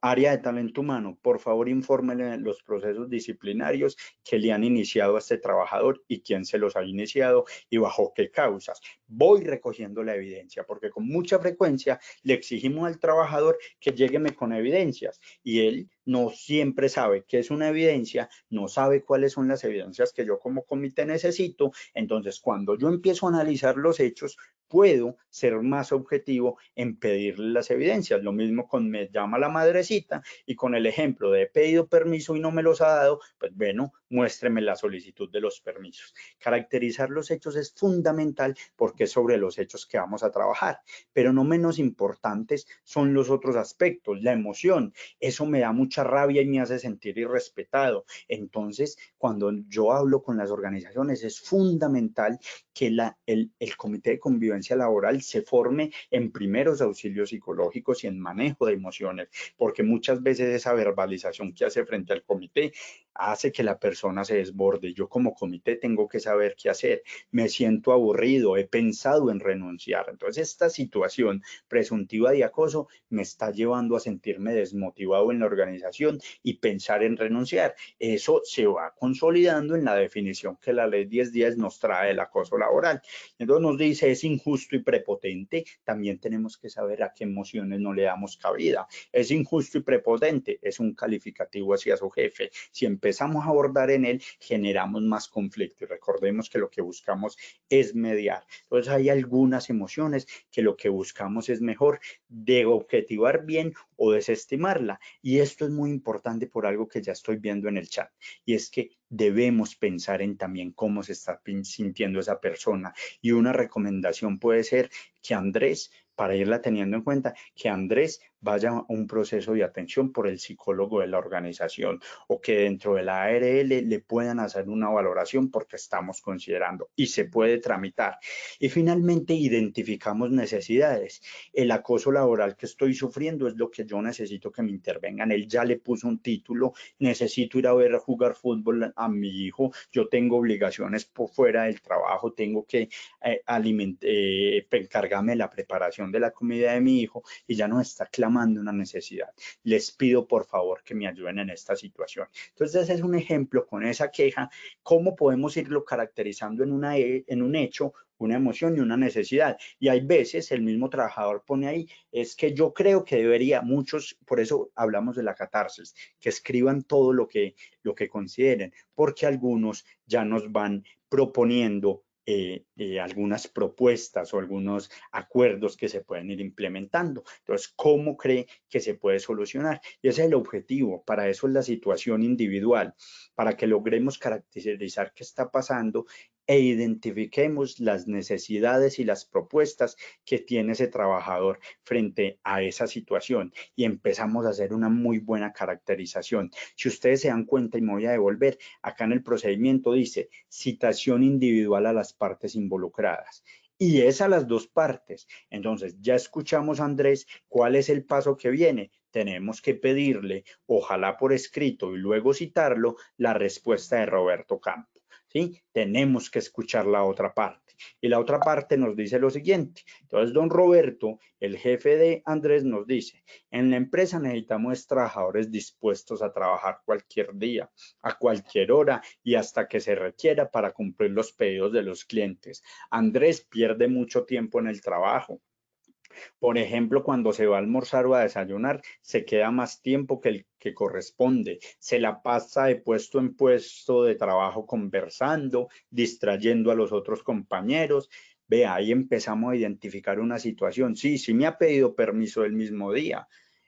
Área de talento humano, por favor, infórmenle los procesos disciplinarios que le han iniciado a este trabajador y quién se los ha iniciado y bajo qué causas. Voy recogiendo la evidencia, porque con mucha frecuencia le exigimos al trabajador que llégueme con evidencias y él no siempre sabe qué es una evidencia, no sabe cuáles son las evidencias que yo como comité necesito. Entonces, cuando yo empiezo a analizar los hechos, puedo ser más objetivo en pedirle las evidencias. Lo mismo con me llama la madrecita y con el ejemplo de he pedido permiso y no me los ha dado, pues bueno, muéstreme la solicitud de los permisos. Caracterizar los hechos es fundamental porque es sobre los hechos que vamos a trabajar, pero no menos importantes son los otros aspectos, la emoción. Eso me da mucha rabia y me hace sentir irrespetado. Entonces, cuando yo hablo con las organizaciones, es fundamental que la, el, el comité de convivencia laboral se forme en primeros auxilios psicológicos y en manejo de emociones, porque muchas veces esa verbalización que hace frente al comité hace que la persona se desborde. Yo como comité tengo que saber qué hacer. Me siento aburrido, he pensado en renunciar. Entonces, esta situación presuntiva de acoso me está llevando a sentirme desmotivado en la organización y pensar en renunciar. Eso se va consolidando en la definición que la ley diez diez nos trae del acoso laboral. Entonces nos dice, es injusto y prepotente. También tenemos que saber a qué emociones no le damos cabida. Es injusto y prepotente, es un calificativo hacia su jefe. Siempre empezamos a abordar en él, generamos más conflicto y recordemos que lo que buscamos es mediar. Entonces hay algunas emociones que lo que buscamos es mejor de objetivar bien o desestimarla, y esto es muy importante por algo que ya estoy viendo en el chat, y es que debemos pensar en también cómo se está sintiendo esa persona, y una recomendación puede ser que Andrés, para irla teniendo en cuenta, que Andrés vaya a un proceso de atención por el psicólogo de la organización o que dentro de la A R L le puedan hacer una valoración porque estamos considerando y se puede tramitar. Y finalmente identificamos necesidades. El acoso laboral que estoy sufriendo es lo que yo necesito que me intervengan. Él ya le puso un título, necesito ir a ver a jugar fútbol a mi hijo, yo tengo obligaciones por fuera del trabajo, tengo que eh, aliment- eh, encargarme de la preparación de la comida de mi hijo y ya no está clamando reclamando una necesidad. Les pido por favor que me ayuden en esta situación. Entonces, ese es un ejemplo con esa queja, cómo podemos irlo caracterizando en, una, en un hecho, una emoción y una necesidad. Y hay veces el mismo trabajador pone ahí, es que yo creo que debería, muchos, por eso hablamos de la catarsis, que escriban todo lo que, lo que consideren, porque algunos ya nos van proponiendo Eh, eh, algunas propuestas o algunos acuerdos que se pueden ir implementando. Entonces, ¿cómo cree que se puede solucionar? Y ese es el objetivo, para eso es la situación individual, para que logremos caracterizar qué está pasando e identifiquemos las necesidades y las propuestas que tiene ese trabajador frente a esa situación y empezamos a hacer una muy buena caracterización. Si ustedes se dan cuenta, y me voy a devolver, acá en el procedimiento dice citación individual a las partes involucradas. Y es a las dos partes. Entonces, ya escuchamos, Andrés, ¿cuál es el paso que viene? Tenemos que pedirle, ojalá por escrito y luego citarlo, la respuesta de Roberto Campos. ¿Sí? Tenemos que escuchar la otra parte. Y la otra parte nos dice lo siguiente. Entonces, don Roberto, el jefe de Andrés, nos dice, en la empresa necesitamos trabajadores dispuestos a trabajar cualquier día, a cualquier hora y hasta que se requiera para cumplir los pedidos de los clientes. Andrés pierde mucho tiempo en el trabajo. Por ejemplo, cuando se va a almorzar o a desayunar, se queda más tiempo que el que corresponde. Se la pasa de puesto en puesto de trabajo conversando, distrayendo a los otros compañeros. Ve, ahí empezamos a identificar una situación. Sí, sí me ha pedido permiso el mismo día.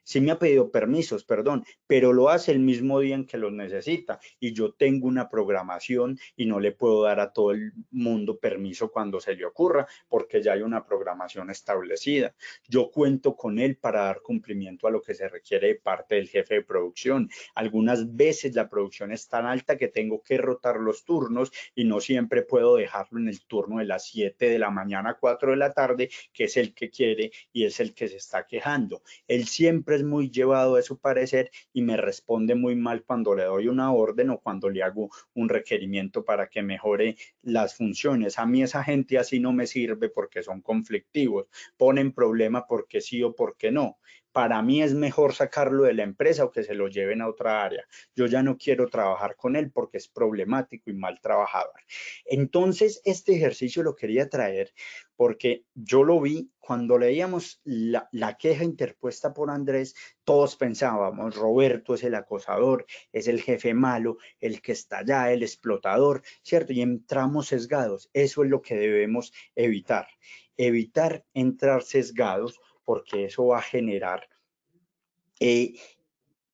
Sí me ha pedido permisos, perdón, pero lo hace el mismo día en que los necesita y yo tengo una programación y no le puedo dar a todo el mundo permiso cuando se le ocurra porque ya hay una programación establecida. Yo cuento con él para dar cumplimiento a lo que se requiere de parte del jefe de producción. Algunas veces la producción es tan alta que tengo que rotar los turnos y no siempre puedo dejarlo en el turno de las siete de la mañana a cuatro de la tarde, que es el que quiere y es el que se está quejando. Él siempre es muy llevado de su parecer y me responde muy mal cuando le doy una orden o cuando le hago un requerimiento para que mejore las funciones. A mí esa gente así no me sirve porque son conflictivos, ponen problema porque sí o porque no. Para mí es mejor sacarlo de la empresa o que se lo lleven a otra área. Yo ya no quiero trabajar con él porque es problemático y mal trabajador. Entonces, este ejercicio lo quería traer porque yo lo vi cuando leíamos la, la queja interpuesta por Andrés. Todos pensábamos, Roberto es el acosador, es el jefe malo, el que está allá, el explotador, ¿cierto? Y entramos sesgados. Eso es lo que debemos evitar. Evitar entrar sesgados, porque eso va a generar eh,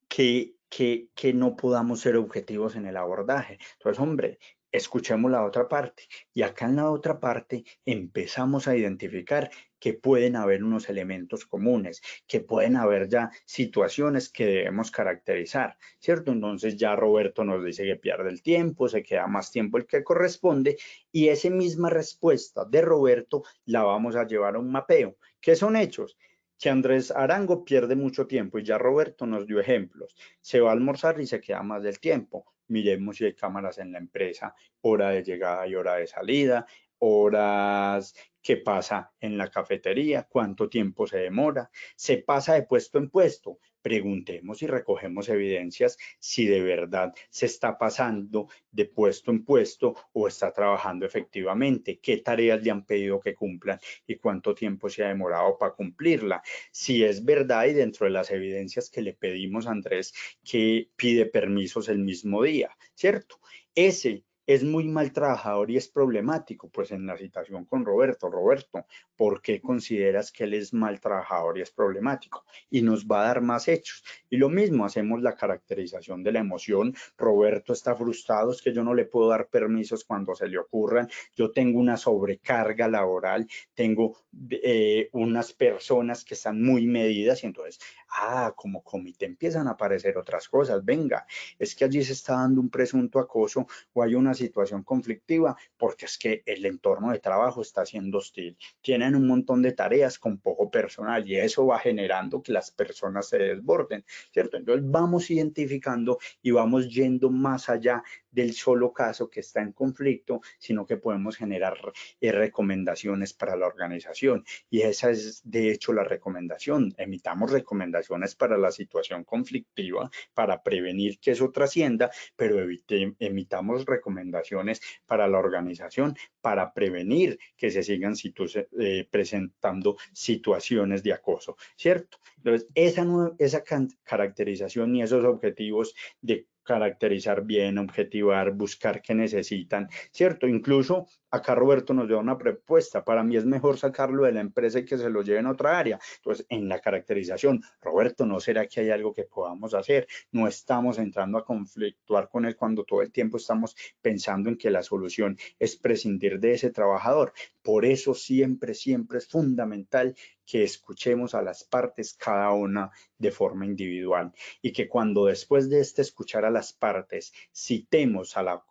que, que, que no podamos ser objetivos en el abordaje. Entonces, hombre, escuchemos la otra parte. Y acá en la otra parte empezamos a identificar que pueden haber unos elementos comunes, que pueden haber ya situaciones que debemos caracterizar, ¿cierto? Entonces ya Roberto nos dice que pierde el tiempo, se queda más tiempo el que corresponde, y esa misma respuesta de Roberto la vamos a llevar a un mapeo. ¿Qué son hechos? Que Andrés Arango pierde mucho tiempo, y ya Roberto nos dio ejemplos. Se va a almorzar y se queda más del tiempo. Miremos si hay cámaras en la empresa, hora de llegada y hora de salida, horas que pasa en la cafetería, cuánto tiempo se demora, se pasa de puesto en puesto. Preguntemos y recogemos evidencias si de verdad se está pasando de puesto en puesto o está trabajando efectivamente, qué tareas le han pedido que cumplan y cuánto tiempo se ha demorado para cumplirla. Si es verdad y dentro de las evidencias que le pedimos a Andrés que pide permisos el mismo día, ¿cierto? Ese es muy mal trabajador y es problemático. Pues en la citación con Roberto, Roberto, ¿por qué consideras que él es mal trabajador y es problemático? Y nos va a dar más hechos. Y lo mismo, hacemos la caracterización de la emoción. Roberto está frustrado, es que yo no le puedo dar permisos cuando se le ocurran, yo tengo una sobrecarga laboral, tengo eh, unas personas que están muy medidas y entonces, ah, como comité empiezan a aparecer otras cosas. Venga, es que allí se está dando un presunto acoso o hay una situación conflictiva porque es que el entorno de trabajo está siendo hostil, tienen un montón de tareas con poco personal y eso va generando que las personas se desborden, ¿cierto? Entonces vamos identificando y vamos yendo más allá del solo caso que está en conflicto, sino que podemos generar eh, recomendaciones para la organización, y esa es de hecho la recomendación. Emitamos recomendaciones recomendaciones para la situación conflictiva, para prevenir que eso trascienda, pero evite, emitamos recomendaciones para la organización, para prevenir que se sigan situ eh, presentando situaciones de acoso, ¿cierto? Entonces, esa, esa caracterización y esos objetivos de caracterizar bien, objetivar, buscar qué necesitan, ¿cierto? Incluso acá Roberto nos da una propuesta, para mí es mejor sacarlo de la empresa y que se lo lleven a otra área. Entonces, en la caracterización, Roberto, ¿no será que hay algo que podamos hacer? No estamos entrando a conflictuar con él cuando todo el tiempo estamos pensando en que la solución es prescindir de ese trabajador. Por eso siempre, siempre es fundamental que escuchemos a las partes, cada una de forma individual, y que cuando después de este escuchar a las partes citemos a la,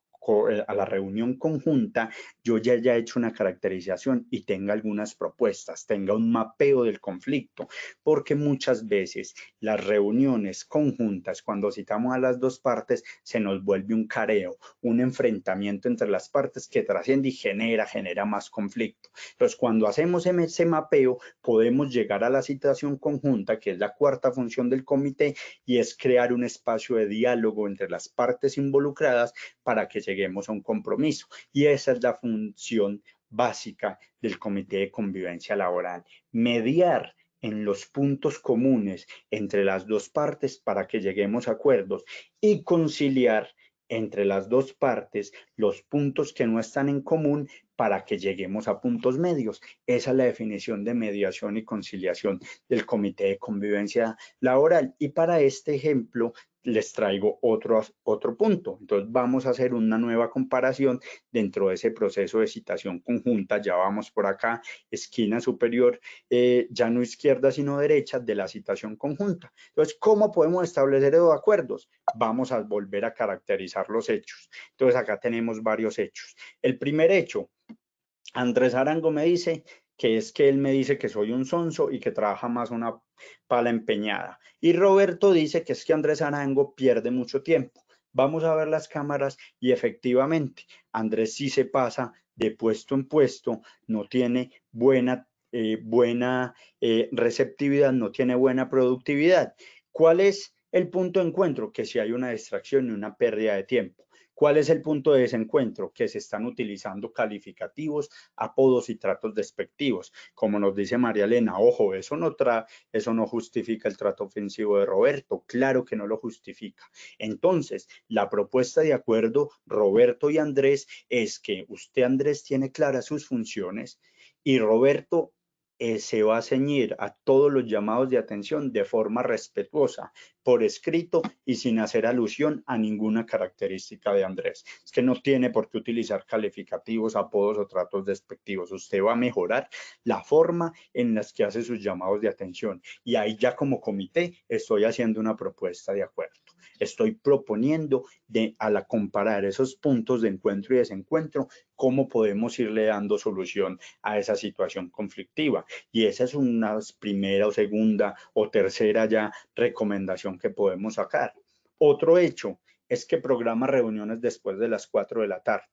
a la reunión conjunta, yo ya haya hecho una caracterización y tenga algunas propuestas, tenga un mapeo del conflicto, porque muchas veces las reuniones conjuntas, cuando citamos a las dos partes, se nos vuelve un careo, un enfrentamiento entre las partes que trasciende y genera, genera más conflicto. Entonces, cuando hacemos ese mapeo, podemos llegar a la citación conjunta, que es la cuarta función del comité, y es crear un espacio de diálogo entre las partes involucradas para que se lleguemos a un compromiso, y esa es la función básica del Comité de Convivencia Laboral: mediar en los puntos comunes entre las dos partes para que lleguemos a acuerdos, y conciliar entre las dos partes los puntos que no están en común para que lleguemos a puntos medios. Esa es la definición de mediación y conciliación del Comité de Convivencia Laboral. Y para este ejemplo les traigo otro, otro punto. Entonces vamos a hacer una nueva comparación dentro de ese proceso de citación conjunta. Ya vamos por acá, esquina superior, eh, ya no izquierda sino derecha de la citación conjunta. Entonces, ¿cómo podemos establecer esos acuerdos? Vamos a volver a caracterizar los hechos. Entonces acá tenemos varios hechos. El primer hecho, Andrés Arango me dice que es que él me dice que soy un sonso y que trabaja más una pala empeñada. Y Roberto dice que es que Andrés Arango pierde mucho tiempo. Vamos a ver las cámaras y efectivamente Andrés sí se pasa de puesto en puesto, no tiene buena, eh, buena eh, receptividad, no tiene buena productividad. ¿Cuál es el punto de encuentro? Que si hay una distracción y una pérdida de tiempo. ¿Cuál es el punto de desencuentro? Que se están utilizando calificativos, apodos y tratos despectivos. Como nos dice María Elena, ojo, eso no, tra eso no justifica el trato ofensivo de Roberto, claro que no lo justifica. Entonces, la propuesta de acuerdo, Roberto y Andrés, es que usted, Andrés, tiene claras sus funciones y Roberto Eh, se va a ceñir a todos los llamados de atención de forma respetuosa, por escrito y sin hacer alusión a ninguna característica de Andrés. Es que no tiene por qué utilizar calificativos, apodos o tratos despectivos. Usted va a mejorar la forma en las que hace sus llamados de atención. Y ahí ya como comité estoy haciendo una propuesta de acuerdo. Estoy proponiendo de, a la comparar esos puntos de encuentro y desencuentro, cómo podemos irle dando solución a esa situación conflictiva. Y esa es una primera o segunda o tercera ya recomendación que podemos sacar. Otro hecho es que programa reuniones después de las cuatro de la tarde.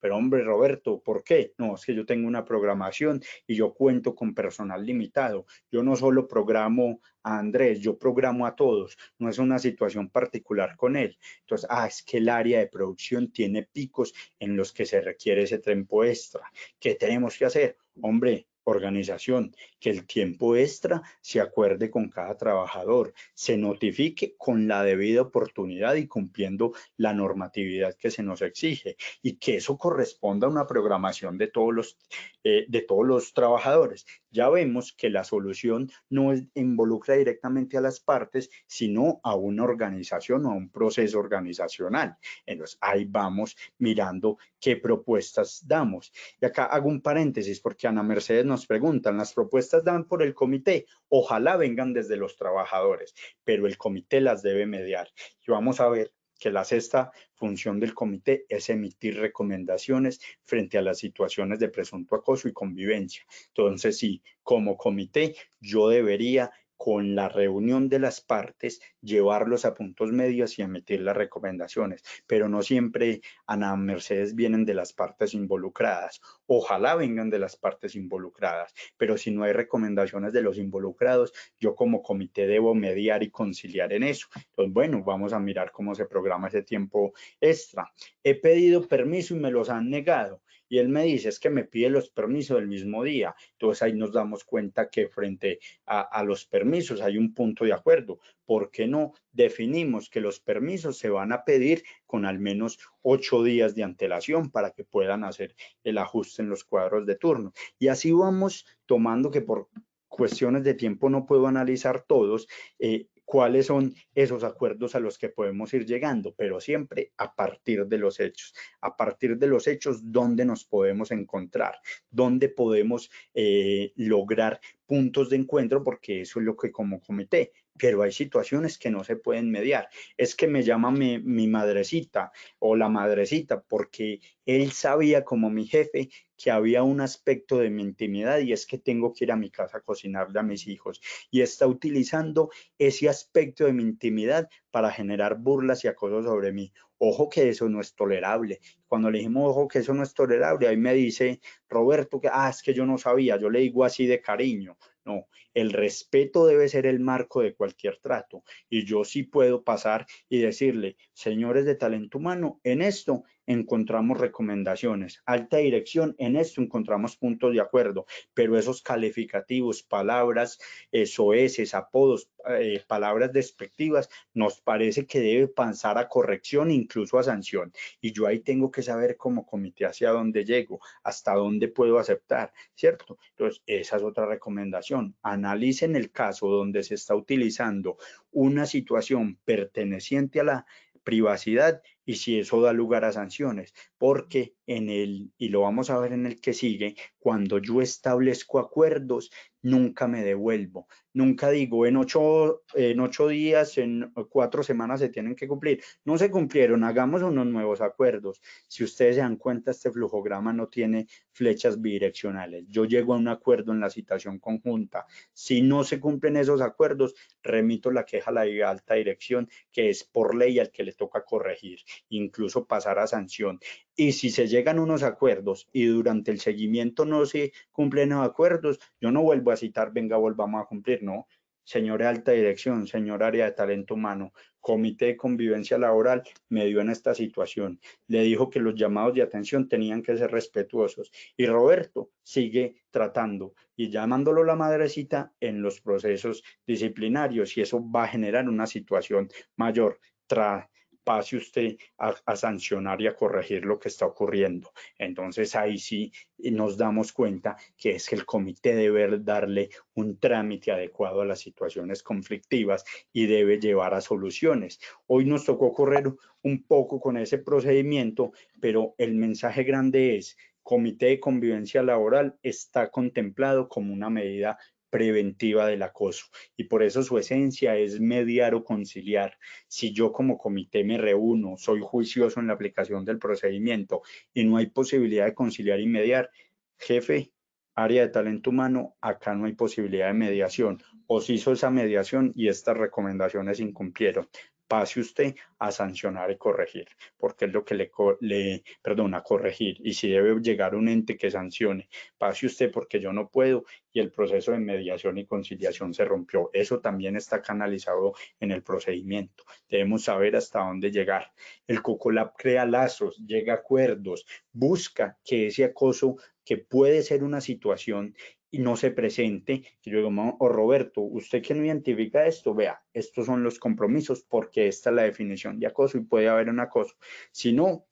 Pero hombre, Roberto, ¿por qué? No, es que yo tengo una programación y yo cuento con personal limitado. Yo no solo programo a Andrés, yo programo a todos. No es una situación particular con él. Entonces, ah, es que el área de producción tiene picos en los que se requiere ese tiempo extra. ¿Qué tenemos que hacer? Hombre, organización, que el tiempo extra se acuerde con cada trabajador, se notifique con la debida oportunidad y cumpliendo la normatividad que se nos exige, y que eso corresponda a una programación de todos los, eh, de todos los trabajadores. Ya vemos que la solución no es, involucra directamente a las partes, sino a una organización o a un proceso organizacional. Entonces, ahí vamos mirando qué propuestas damos. Y acá hago un paréntesis porque Ana Mercedes nos preguntan, las propuestas dan por el comité, ojalá vengan desde los trabajadores, pero el comité las debe mediar. Y vamos a ver que la sexta función del comité es emitir recomendaciones frente a las situaciones de presunto acoso y convivencia. Entonces, sí, como comité yo debería con la reunión de las partes, llevarlos a puntos medios y emitir las recomendaciones, pero no siempre a la merced vienen de las partes involucradas. Ojalá vengan de las partes involucradas, pero si no hay recomendaciones de los involucrados, yo como comité debo mediar y conciliar en eso. Entonces, bueno, vamos a mirar cómo se programa ese tiempo extra. He pedido permiso y me los han negado. Y él me dice, es que me pide los permisos del mismo día. Entonces ahí nos damos cuenta que frente a, a los permisos hay un punto de acuerdo. ¿Por qué no definimos que los permisos se van a pedir con al menos ocho días de antelación para que puedan hacer el ajuste en los cuadros de turno? Y así vamos tomando, que por cuestiones de tiempo no puedo analizar todos, eh, cuáles son esos acuerdos a los que podemos ir llegando, pero siempre a partir de los hechos, a partir de los hechos, dónde nos podemos encontrar, dónde podemos eh, lograr puntos de encuentro, porque eso es lo que como comité, pero hay situaciones que no se pueden mediar. Es que me llama mi, mi madrecita o la madrecita porque él sabía, como mi jefe, que había un aspecto de mi intimidad, y es que tengo que ir a mi casa a cocinarle a mis hijos, y está utilizando ese aspecto de mi intimidad para generar burlas y acoso sobre mí. Ojo que eso no es tolerable. Cuando le dijimos, ojo que eso no es tolerable, ahí me dice Roberto que, ah, es que yo no sabía, yo le digo así de cariño. No, el respeto debe ser el marco de cualquier trato, y yo sí puedo pasar y decirle, señores de talento humano, en esto encontramos recomendaciones, alta dirección, en esto encontramos puntos de acuerdo, pero esos calificativos, palabras soeces, apodos, eh, palabras despectivas, nos parece que debe pasar a corrección, incluso a sanción, y yo ahí tengo que saber como comité hacia dónde llego, hasta dónde puedo aceptar, ¿cierto? Entonces, esa es otra recomendación. Analicen el caso donde se está utilizando una situación perteneciente a la privacidad, y si eso da lugar a sanciones, porque en el, y lo vamos a ver en el que sigue, cuando yo establezco acuerdos, nunca me devuelvo, nunca digo en ocho, en ocho días, en cuatro semanas se tienen que cumplir, no se cumplieron, hagamos unos nuevos acuerdos. Si ustedes se dan cuenta, este flujograma no tiene flechas bidireccionales, yo llego a un acuerdo en la citación conjunta, si no se cumplen esos acuerdos, remito la queja a la alta dirección, que es por ley al que le toca corregir, incluso pasar a sanción. Y si se llegan unos acuerdos y durante el seguimiento no se cumplen los acuerdos, yo no vuelvo a citar, venga, volvamos a cumplir, no. Señora alta dirección, señor área de talento humano, comité de convivencia laboral me dio en esta situación. Le dijo que los llamados de atención tenían que ser respetuosos. Y Roberto sigue tratando y llamándolo la madrecita en los procesos disciplinarios, y eso va a generar una situación mayor. Tra pase usted a, a sancionar y a corregir lo que está ocurriendo. Entonces ahí sí nos damos cuenta que es que el comité debe darle un trámite adecuado a las situaciones conflictivas y debe llevar a soluciones. Hoy nos tocó correr un poco con ese procedimiento, pero el mensaje grande es, comité de convivencia laboral está contemplado como una medida preventiva del acoso, y por eso su esencia es mediar o conciliar. Si yo como comité me reúno, soy juicioso en la aplicación del procedimiento y no hay posibilidad de conciliar y mediar, jefe, área de talento humano, acá no hay posibilidad de mediación, o se hizo esa mediación y estas recomendaciones se incumplieron, pase usted a sancionar y corregir, porque es lo que le, le perdona, corregir, y si debe llegar un ente que sancione, pase usted porque yo no puedo, y el proceso de mediación y conciliación se rompió. Eso también está canalizado en el procedimiento, debemos saber hasta dónde llegar. El COCOLAB crea lazos, llega a acuerdos, busca que ese acoso, que puede ser una situación y no se presente, que yo digo, o Roberto, usted que no identifica esto, vea, estos son los compromisos, porque esta es la definición de acoso y puede haber un acoso. Si no,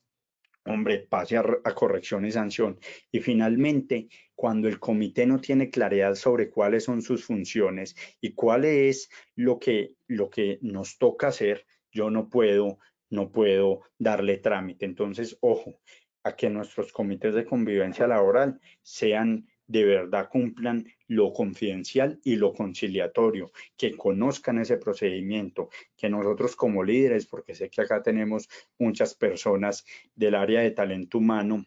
hombre, pase a, a corrección y sanción. Y finalmente, cuando el comité no tiene claridad sobre cuáles son sus funciones y cuál es lo que, lo que nos toca hacer, yo no puedo, no puedo darle trámite. Entonces, ojo, a que nuestros comités de convivencia laboral sean de verdad, cumplan lo confidencial y lo conciliatorio, que conozcan ese procedimiento, que nosotros como líderes, porque sé que acá tenemos muchas personas del área de talento humano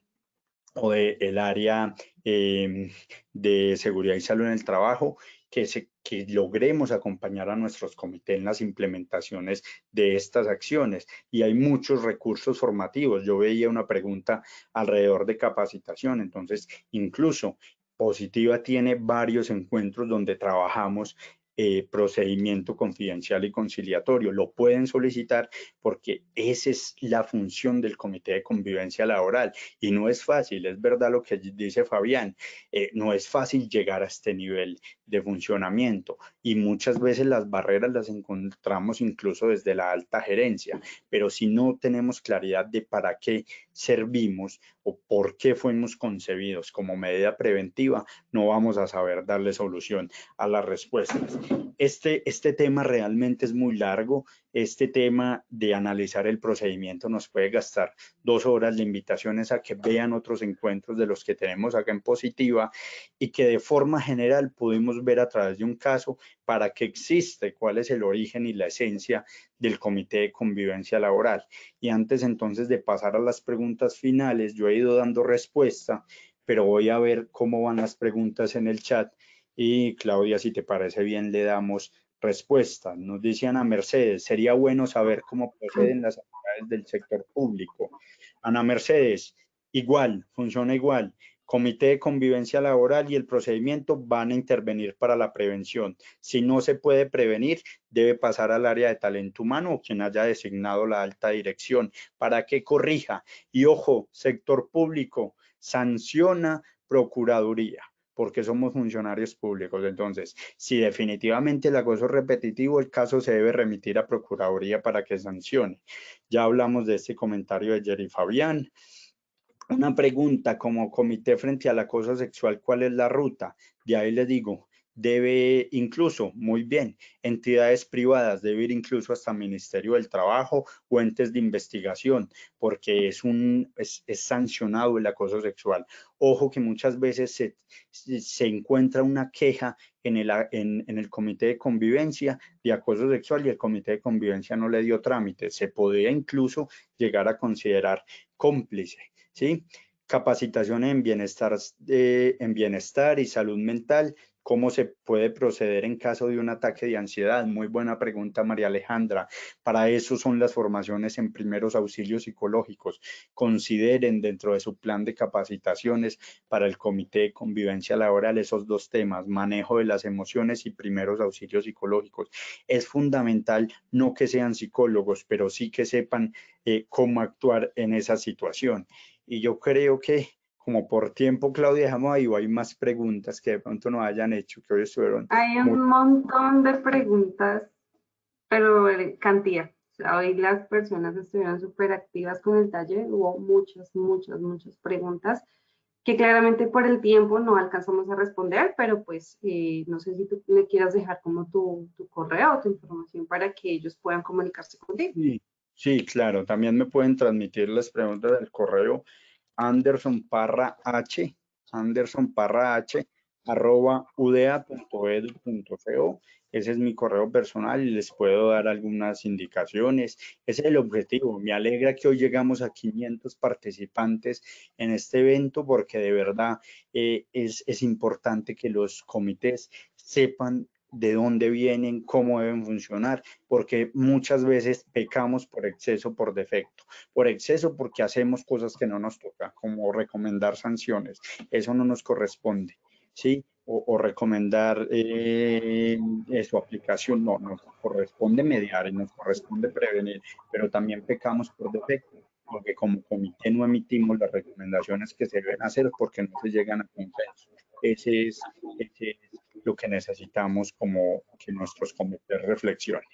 o del área eh, de seguridad y salud en el trabajo, que, se, que logremos acompañar a nuestros comités en las implementaciones de estas acciones. Y hay muchos recursos formativos. Yo veía una pregunta alrededor de capacitación. Entonces, incluso Positiva tiene varios encuentros donde trabajamos eh, procedimiento confidencial y conciliatorio. Lo pueden solicitar porque esa es la función del Comité de Convivencia Laboral. Y no es fácil, es verdad lo que dice Fabián, eh, no es fácil llegar a este nivel de funcionamiento. Y muchas veces las barreras las encontramos incluso desde la alta gerencia. Pero si no tenemos claridad de para qué servimos o por qué fuimos concebidos como medida preventiva, no vamos a saber darle solución a las respuestas. Este, este tema realmente es muy largo. Este tema de analizar el procedimiento nos puede gastar dos horas. La invitación es a que vean otros encuentros de los que tenemos acá en Positiva y que de forma general pudimos ver a través de un caso para qué existe, cuál es el origen y la esencia del Comité de Convivencia Laboral. Y antes entonces de pasar a las preguntas finales, yo he ido dando respuesta, pero voy a ver cómo van las preguntas en el chat. Y Claudia, si te parece bien, le damos respuesta. Nos decían a Mercedes, sería bueno saber cómo proceden las actividades del sector público. Ana Mercedes, igual, funciona igual. Comité de Convivencia Laboral y el procedimiento van a intervenir para la prevención. Si no se puede prevenir, debe pasar al área de talento humano o quien haya designado la alta dirección para que corrija. Y ojo, sector público, sanciona Procuraduría, porque somos funcionarios públicos. Entonces, si definitivamente el acoso es repetitivo, el caso se debe remitir a Procuraduría para que sancione. Ya hablamos de este comentario de Jerry Fabián. Una pregunta, como comité frente al acoso sexual, ¿cuál es la ruta? De ahí les digo, debe incluso, muy bien, entidades privadas, debe ir incluso hasta Ministerio del Trabajo o entes de investigación, porque es, un, es, es sancionado el acoso sexual. Ojo que muchas veces se, se encuentra una queja en el, en, en el Comité de Convivencia de acoso sexual y el Comité de Convivencia no le dio trámite. Se podría incluso llegar a considerar cómplice, ¿sí? Capacitación en bienestar, eh, en bienestar y salud mental. ¿Cómo se puede proceder en caso de un ataque de ansiedad? Muy buena pregunta, María Alejandra. Para eso son las formaciones en primeros auxilios psicológicos. Consideren dentro de su plan de capacitaciones para el Comité de Convivencia Laboral esos dos temas, manejo de las emociones y primeros auxilios psicológicos. Es fundamental no que sean psicólogos, pero sí que sepan eh, cómo actuar en esa situación. Y yo creo que, como por tiempo, Claudia, dejamos ahí, o hay más preguntas que de pronto no hayan hecho, que hoy estuvieron. Hay un muy... montón de preguntas, pero cantidad. O sea, hoy las personas estuvieron súper activas con el taller, hubo muchas, muchas, muchas preguntas que claramente por el tiempo no alcanzamos a responder, pero pues eh, no sé si tú le quieras dejar como tu, tu correo o tu información para que ellos puedan comunicarse contigo. Sí, sí, claro, también me pueden transmitir las preguntas del correo Anderson Parra H, Anderson Parra H, arroba u d a punto e d u punto c o. Ese es mi correo personal y les puedo dar algunas indicaciones. Ese es el objetivo. Me alegra que hoy llegamos a quinientos participantes en este evento porque de verdad eh, es, es importante que los comités sepan de dónde vienen, cómo deben funcionar, porque muchas veces pecamos por exceso, por defecto, por exceso porque hacemos cosas que no nos toca, como recomendar sanciones, eso no nos corresponde, ¿sí? O, o recomendar eh, su aplicación, no, nos corresponde mediar y nos corresponde prevenir, pero también pecamos por defecto, porque como comité no emitimos las recomendaciones que se deben hacer porque no se llegan a consenso. Ese es, ese es lo que necesitamos, como que nuestros comités reflexionen.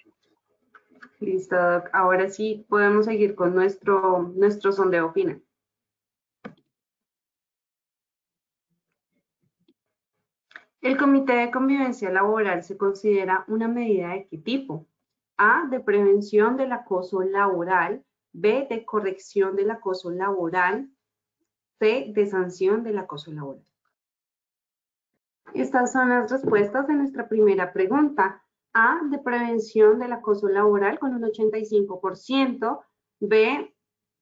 Listo, Doc. Ahora sí podemos seguir con nuestro, nuestro sondeo final. El Comité de Convivencia Laboral se considera una medida de qué tipo: A, de prevención del acoso laboral; B, de corrección del acoso laboral; C, de sanción del acoso laboral. Estas son las respuestas de nuestra primera pregunta. A, de prevención del acoso laboral con un ochenta y cinco por ciento. B,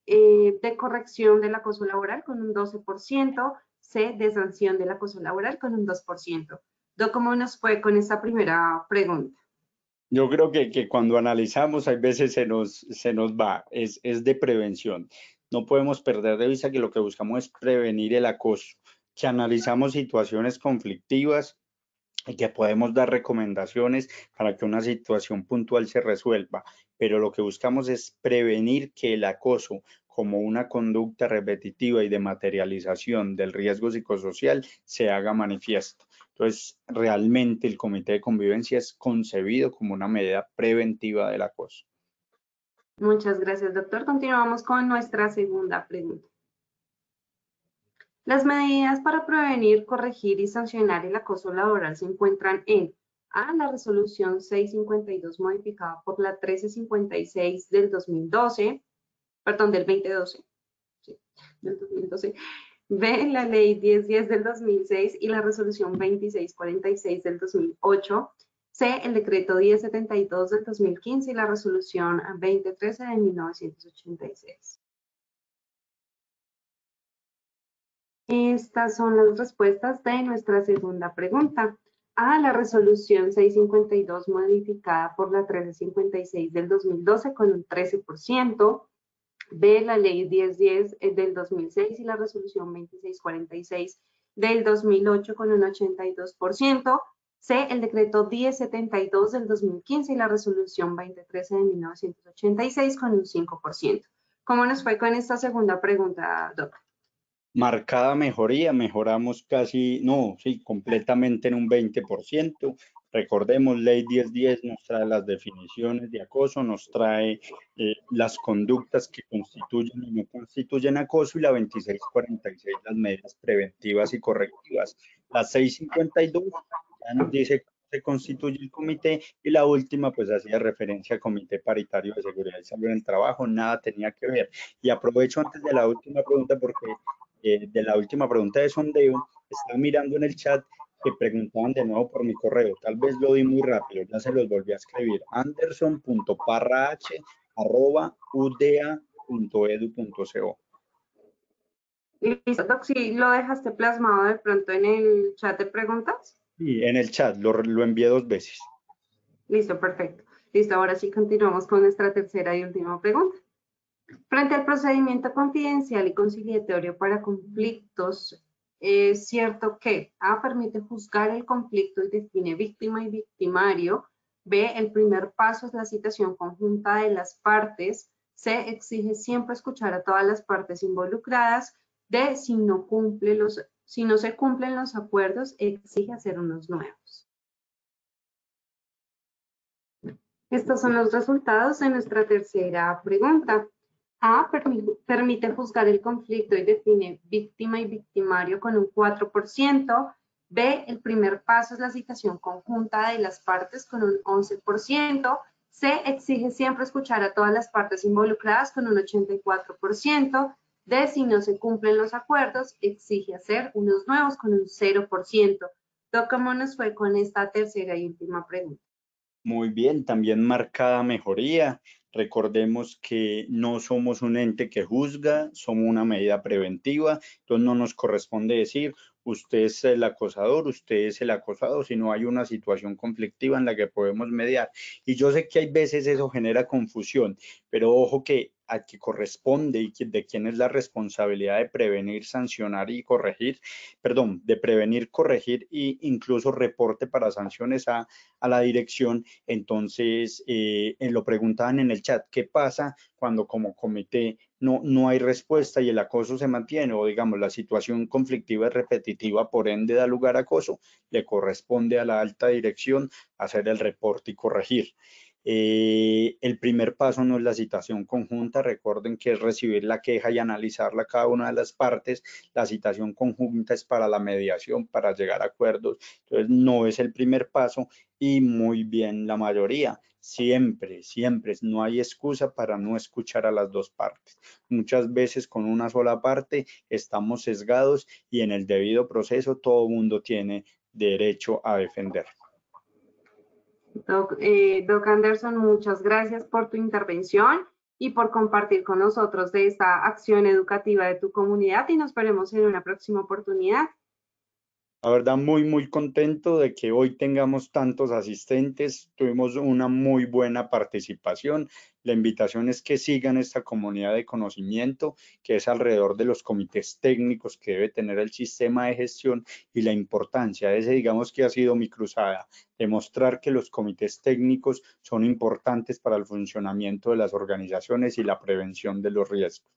eh, de corrección del acoso laboral con un doce por ciento. C, de sanción del acoso laboral con un dos por ciento. Doc, ¿cómo nos fue con esta primera pregunta? Yo creo que, que cuando analizamos, hay veces se nos, se nos va, es, es de prevención. No podemos perder de vista que lo que buscamos es prevenir el acoso, que analizamos situaciones conflictivas y que podemos dar recomendaciones para que una situación puntual se resuelva, pero lo que buscamos es prevenir que el acoso, como una conducta repetitiva y de materialización del riesgo psicosocial, se haga manifiesto. Entonces, realmente el Comité de Convivencia es concebido como una medida preventiva del acoso. Muchas gracias, doctor. Continuamos con nuestra segunda pregunta. Las medidas para prevenir, corregir y sancionar el acoso laboral se encuentran en A. La Resolución seiscientos cincuenta y dos modificada por la mil trescientos cincuenta y seis del dos mil doce, perdón, del veinte doce, sí, del dos mil doce. B. La Ley diez diez del dos mil seis y la Resolución veintiséis cuarenta y seis del dos mil ocho. C. El Decreto diez setenta y dos del dos mil quince y la Resolución veinte trece de mil novecientos ochenta y seis. Estas son las respuestas de nuestra segunda pregunta. A. La Resolución seiscientos cincuenta y dos modificada por la mil trescientos cincuenta y seis del dos mil doce con un trece por ciento. B. La Ley diez diez del dos mil seis y la Resolución veintiséis cuarenta y seis del dos mil ocho con un ochenta y dos por ciento. C. El Decreto diez setenta y dos del dos mil quince y la Resolución veinte trece de mil novecientos ochenta y seis con un cinco por ciento. ¿Cómo nos fue con esta segunda pregunta, Doc? Marcada mejoría, mejoramos casi, no, sí, completamente en un veinte por ciento. Recordemos, Ley diez diez nos trae las definiciones de acoso, nos trae eh, las conductas que constituyen y no constituyen acoso, y la veintiséis cuarenta y seis, las medidas preventivas y correctivas. La seiscientos cincuenta y dos ya nos dice cómo se constituye el comité, y la última pues hacía referencia al Comité Paritario de Seguridad y Salud en el Trabajo, nada tenía que ver. Y aprovecho antes de la última pregunta, porque eh, de la última pregunta de sondeo, estaba mirando en el chat que preguntaban de nuevo por mi correo, tal vez lo di muy rápido, ya se los volví a escribir, anderson punto parra h arroba u d a punto edu punto co. Listo, Doc, ¿sí lo dejaste plasmado de pronto en el chat de preguntas? Sí, en el chat, lo, lo envié dos veces. Listo, perfecto. Listo, ahora sí continuamos con nuestra tercera y última pregunta. Frente al procedimiento confidencial y conciliatorio para conflictos, es cierto que A. permite juzgar el conflicto y define víctima y victimario. B. El primer paso es la citación conjunta de las partes. C. Exige siempre escuchar a todas las partes involucradas. D. Si no cumple los, si no se cumplen los acuerdos, exige hacer unos nuevos. Estos son los resultados de nuestra tercera pregunta. A. Permite juzgar el conflicto y define víctima y victimario con un cuatro por ciento. B. El primer paso es la citación conjunta de las partes con un once por ciento. C. Exige siempre escuchar a todas las partes involucradas con un ochenta y cuatro por ciento. D. Si no se cumplen los acuerdos, exige hacer unos nuevos con un cero por ciento. Doc, ¿cómo nos fue con esta tercera y última pregunta? Muy bien, también marcada mejoría. Recordemos que no somos un ente que juzga, somos una medida preventiva, entonces no nos corresponde decir usted es el acosador, usted es el acosado, sino hay una situación conflictiva en la que podemos mediar. Y yo sé que hay veces eso genera confusión, pero ojo que a qué corresponde y de quién es la responsabilidad de prevenir, sancionar y corregir, perdón, de prevenir, corregir e incluso reporte para sanciones a, a la dirección. Entonces, eh, lo preguntaban en el chat, ¿qué pasa cuando como comité no, no hay respuesta y el acoso se mantiene? O digamos, la situación conflictiva es repetitiva, por ende da lugar a acoso, le corresponde a la alta dirección hacer el reporte y corregir. Eh, el primer paso no es la citación conjunta, recuerden que es recibir la queja y analizarla cada una de las partes. La citación conjunta es para la mediación, para llegar a acuerdos, entonces no es el primer paso. Y muy bien la mayoría, siempre, siempre, no hay excusa para no escuchar a las dos partes. Muchas veces con una sola parte estamos sesgados y en el debido proceso todo mundo tiene derecho a defender. Doc, eh, Doc Anderson, muchas gracias por tu intervención y por compartir con nosotros de esta acción educativa de tu comunidad, y nos veremos en una próxima oportunidad. La verdad, muy, muy contento de que hoy tengamos tantos asistentes. Tuvimos una muy buena participación. La invitación es que sigan esta comunidad de conocimiento, que es alrededor de los comités técnicos que debe tener el sistema de gestión y la importancia. Ese, digamos que ha sido mi cruzada, demostrar que los comités técnicos son importantes para el funcionamiento de las organizaciones y la prevención de los riesgos.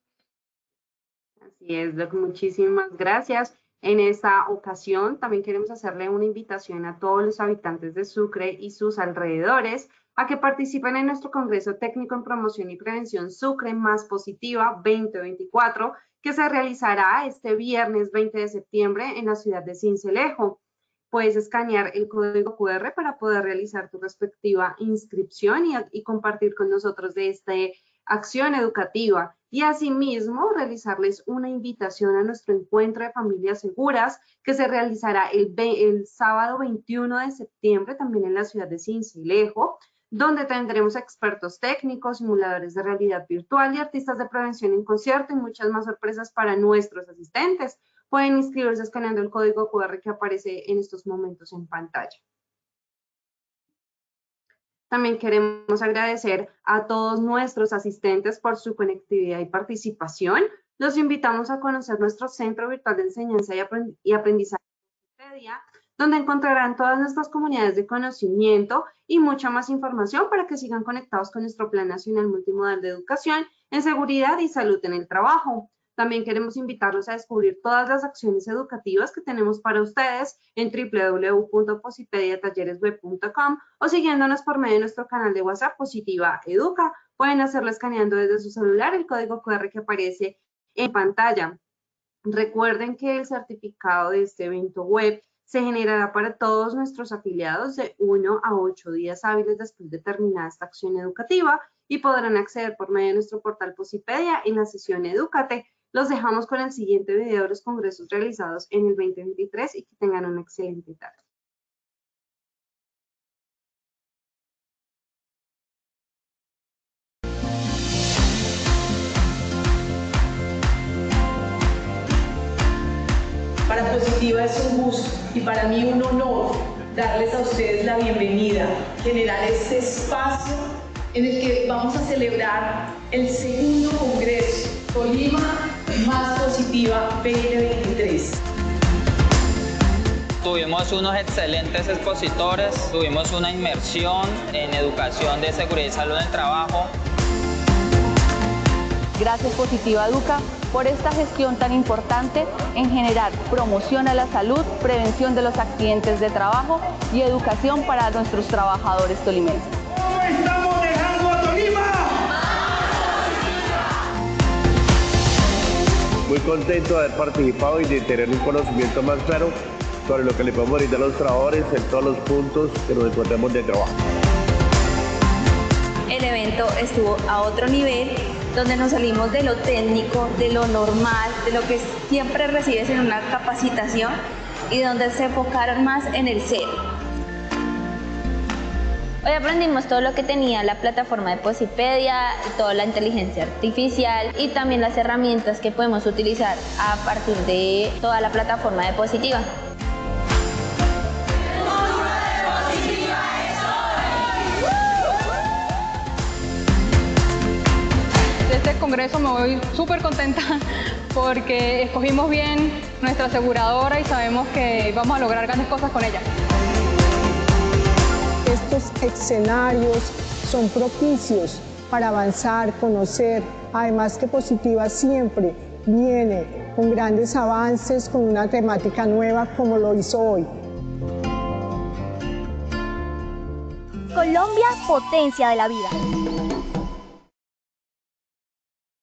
Así es, Doc. Muchísimas gracias. En esta ocasión también queremos hacerle una invitación a todos los habitantes de Sucre y sus alrededores a que participen en nuestro Congreso Técnico en Promoción y Prevención Sucre Más Positiva veinte veinticuatro, que se realizará este viernes veinte de septiembre en la ciudad de Sincelejo. Puedes escanear el código cu erre para poder realizar tu respectiva inscripción y, y compartir con nosotros de este acción educativa y asimismo realizarles una invitación a nuestro encuentro de familias seguras que se realizará el, el sábado veintiuno de septiembre también en la ciudad de Sincelejo, donde tendremos expertos técnicos, simuladores de realidad virtual y artistas de prevención en concierto y muchas más sorpresas para nuestros asistentes. Pueden inscribirse escaneando el código cu erre que aparece en estos momentos en pantalla. También queremos agradecer a todos nuestros asistentes por su conectividad y participación. Los invitamos a conocer nuestro Centro Virtual de Enseñanza y Aprendizaje, donde encontrarán todas nuestras comunidades de conocimiento y mucha más información para que sigan conectados con nuestro Plan Nacional Multimodal de Educación en Seguridad y Salud en el Trabajo. También queremos invitarlos a descubrir todas las acciones educativas que tenemos para ustedes en doble u doble u doble u punto posipedia talleres web punto com o siguiéndonos por medio de nuestro canal de WhatsApp Positiva Educa. Pueden hacerlo escaneando desde su celular el código cu erre que aparece en pantalla. Recuerden que el certificado de este evento web se generará para todos nuestros afiliados de uno a ocho días hábiles después de terminada esta acción educativa y podrán acceder por medio de nuestro portal Posipedia en la sesión Edúcate. Los dejamos con el siguiente video de los congresos realizados en el veinte veintitrés y que tengan una excelente tarde. Para Positiva es un gusto y para mí un honor darles a ustedes la bienvenida, generar este espacio en el que vamos a celebrar el segundo Congreso Colima Más Positiva veinte veintitrés. Tuvimos unos excelentes expositores, tuvimos una inmersión en educación de seguridad y salud en el trabajo. Gracias Positiva Educa por esta gestión tan importante en generar promoción a la salud, prevención de los accidentes de trabajo y educación para nuestros trabajadores tolimenses. ¿Cómo estamos dejando a Tolima? Muy contento de haber participado y de tener un conocimiento más claro sobre lo que le podemos brindar a los trabajadores en todos los puntos que nos encontremos de trabajo. El evento estuvo a otro nivel, donde nos salimos de lo técnico, de lo normal, de lo que siempre recibes en una capacitación y donde se enfocaron más en el ser. Hoy aprendimos todo lo que tenía la plataforma de Posipedia, toda la inteligencia artificial y también las herramientas que podemos utilizar a partir de toda la plataforma de Positiva. De este congreso me voy súper contenta porque escogimos bien nuestra aseguradora y sabemos que vamos a lograr grandes cosas con ella. Estos escenarios son propicios para avanzar, conocer, además que Positiva siempre viene con grandes avances, con una temática nueva como lo hizo hoy. Colombia, potencia de la vida.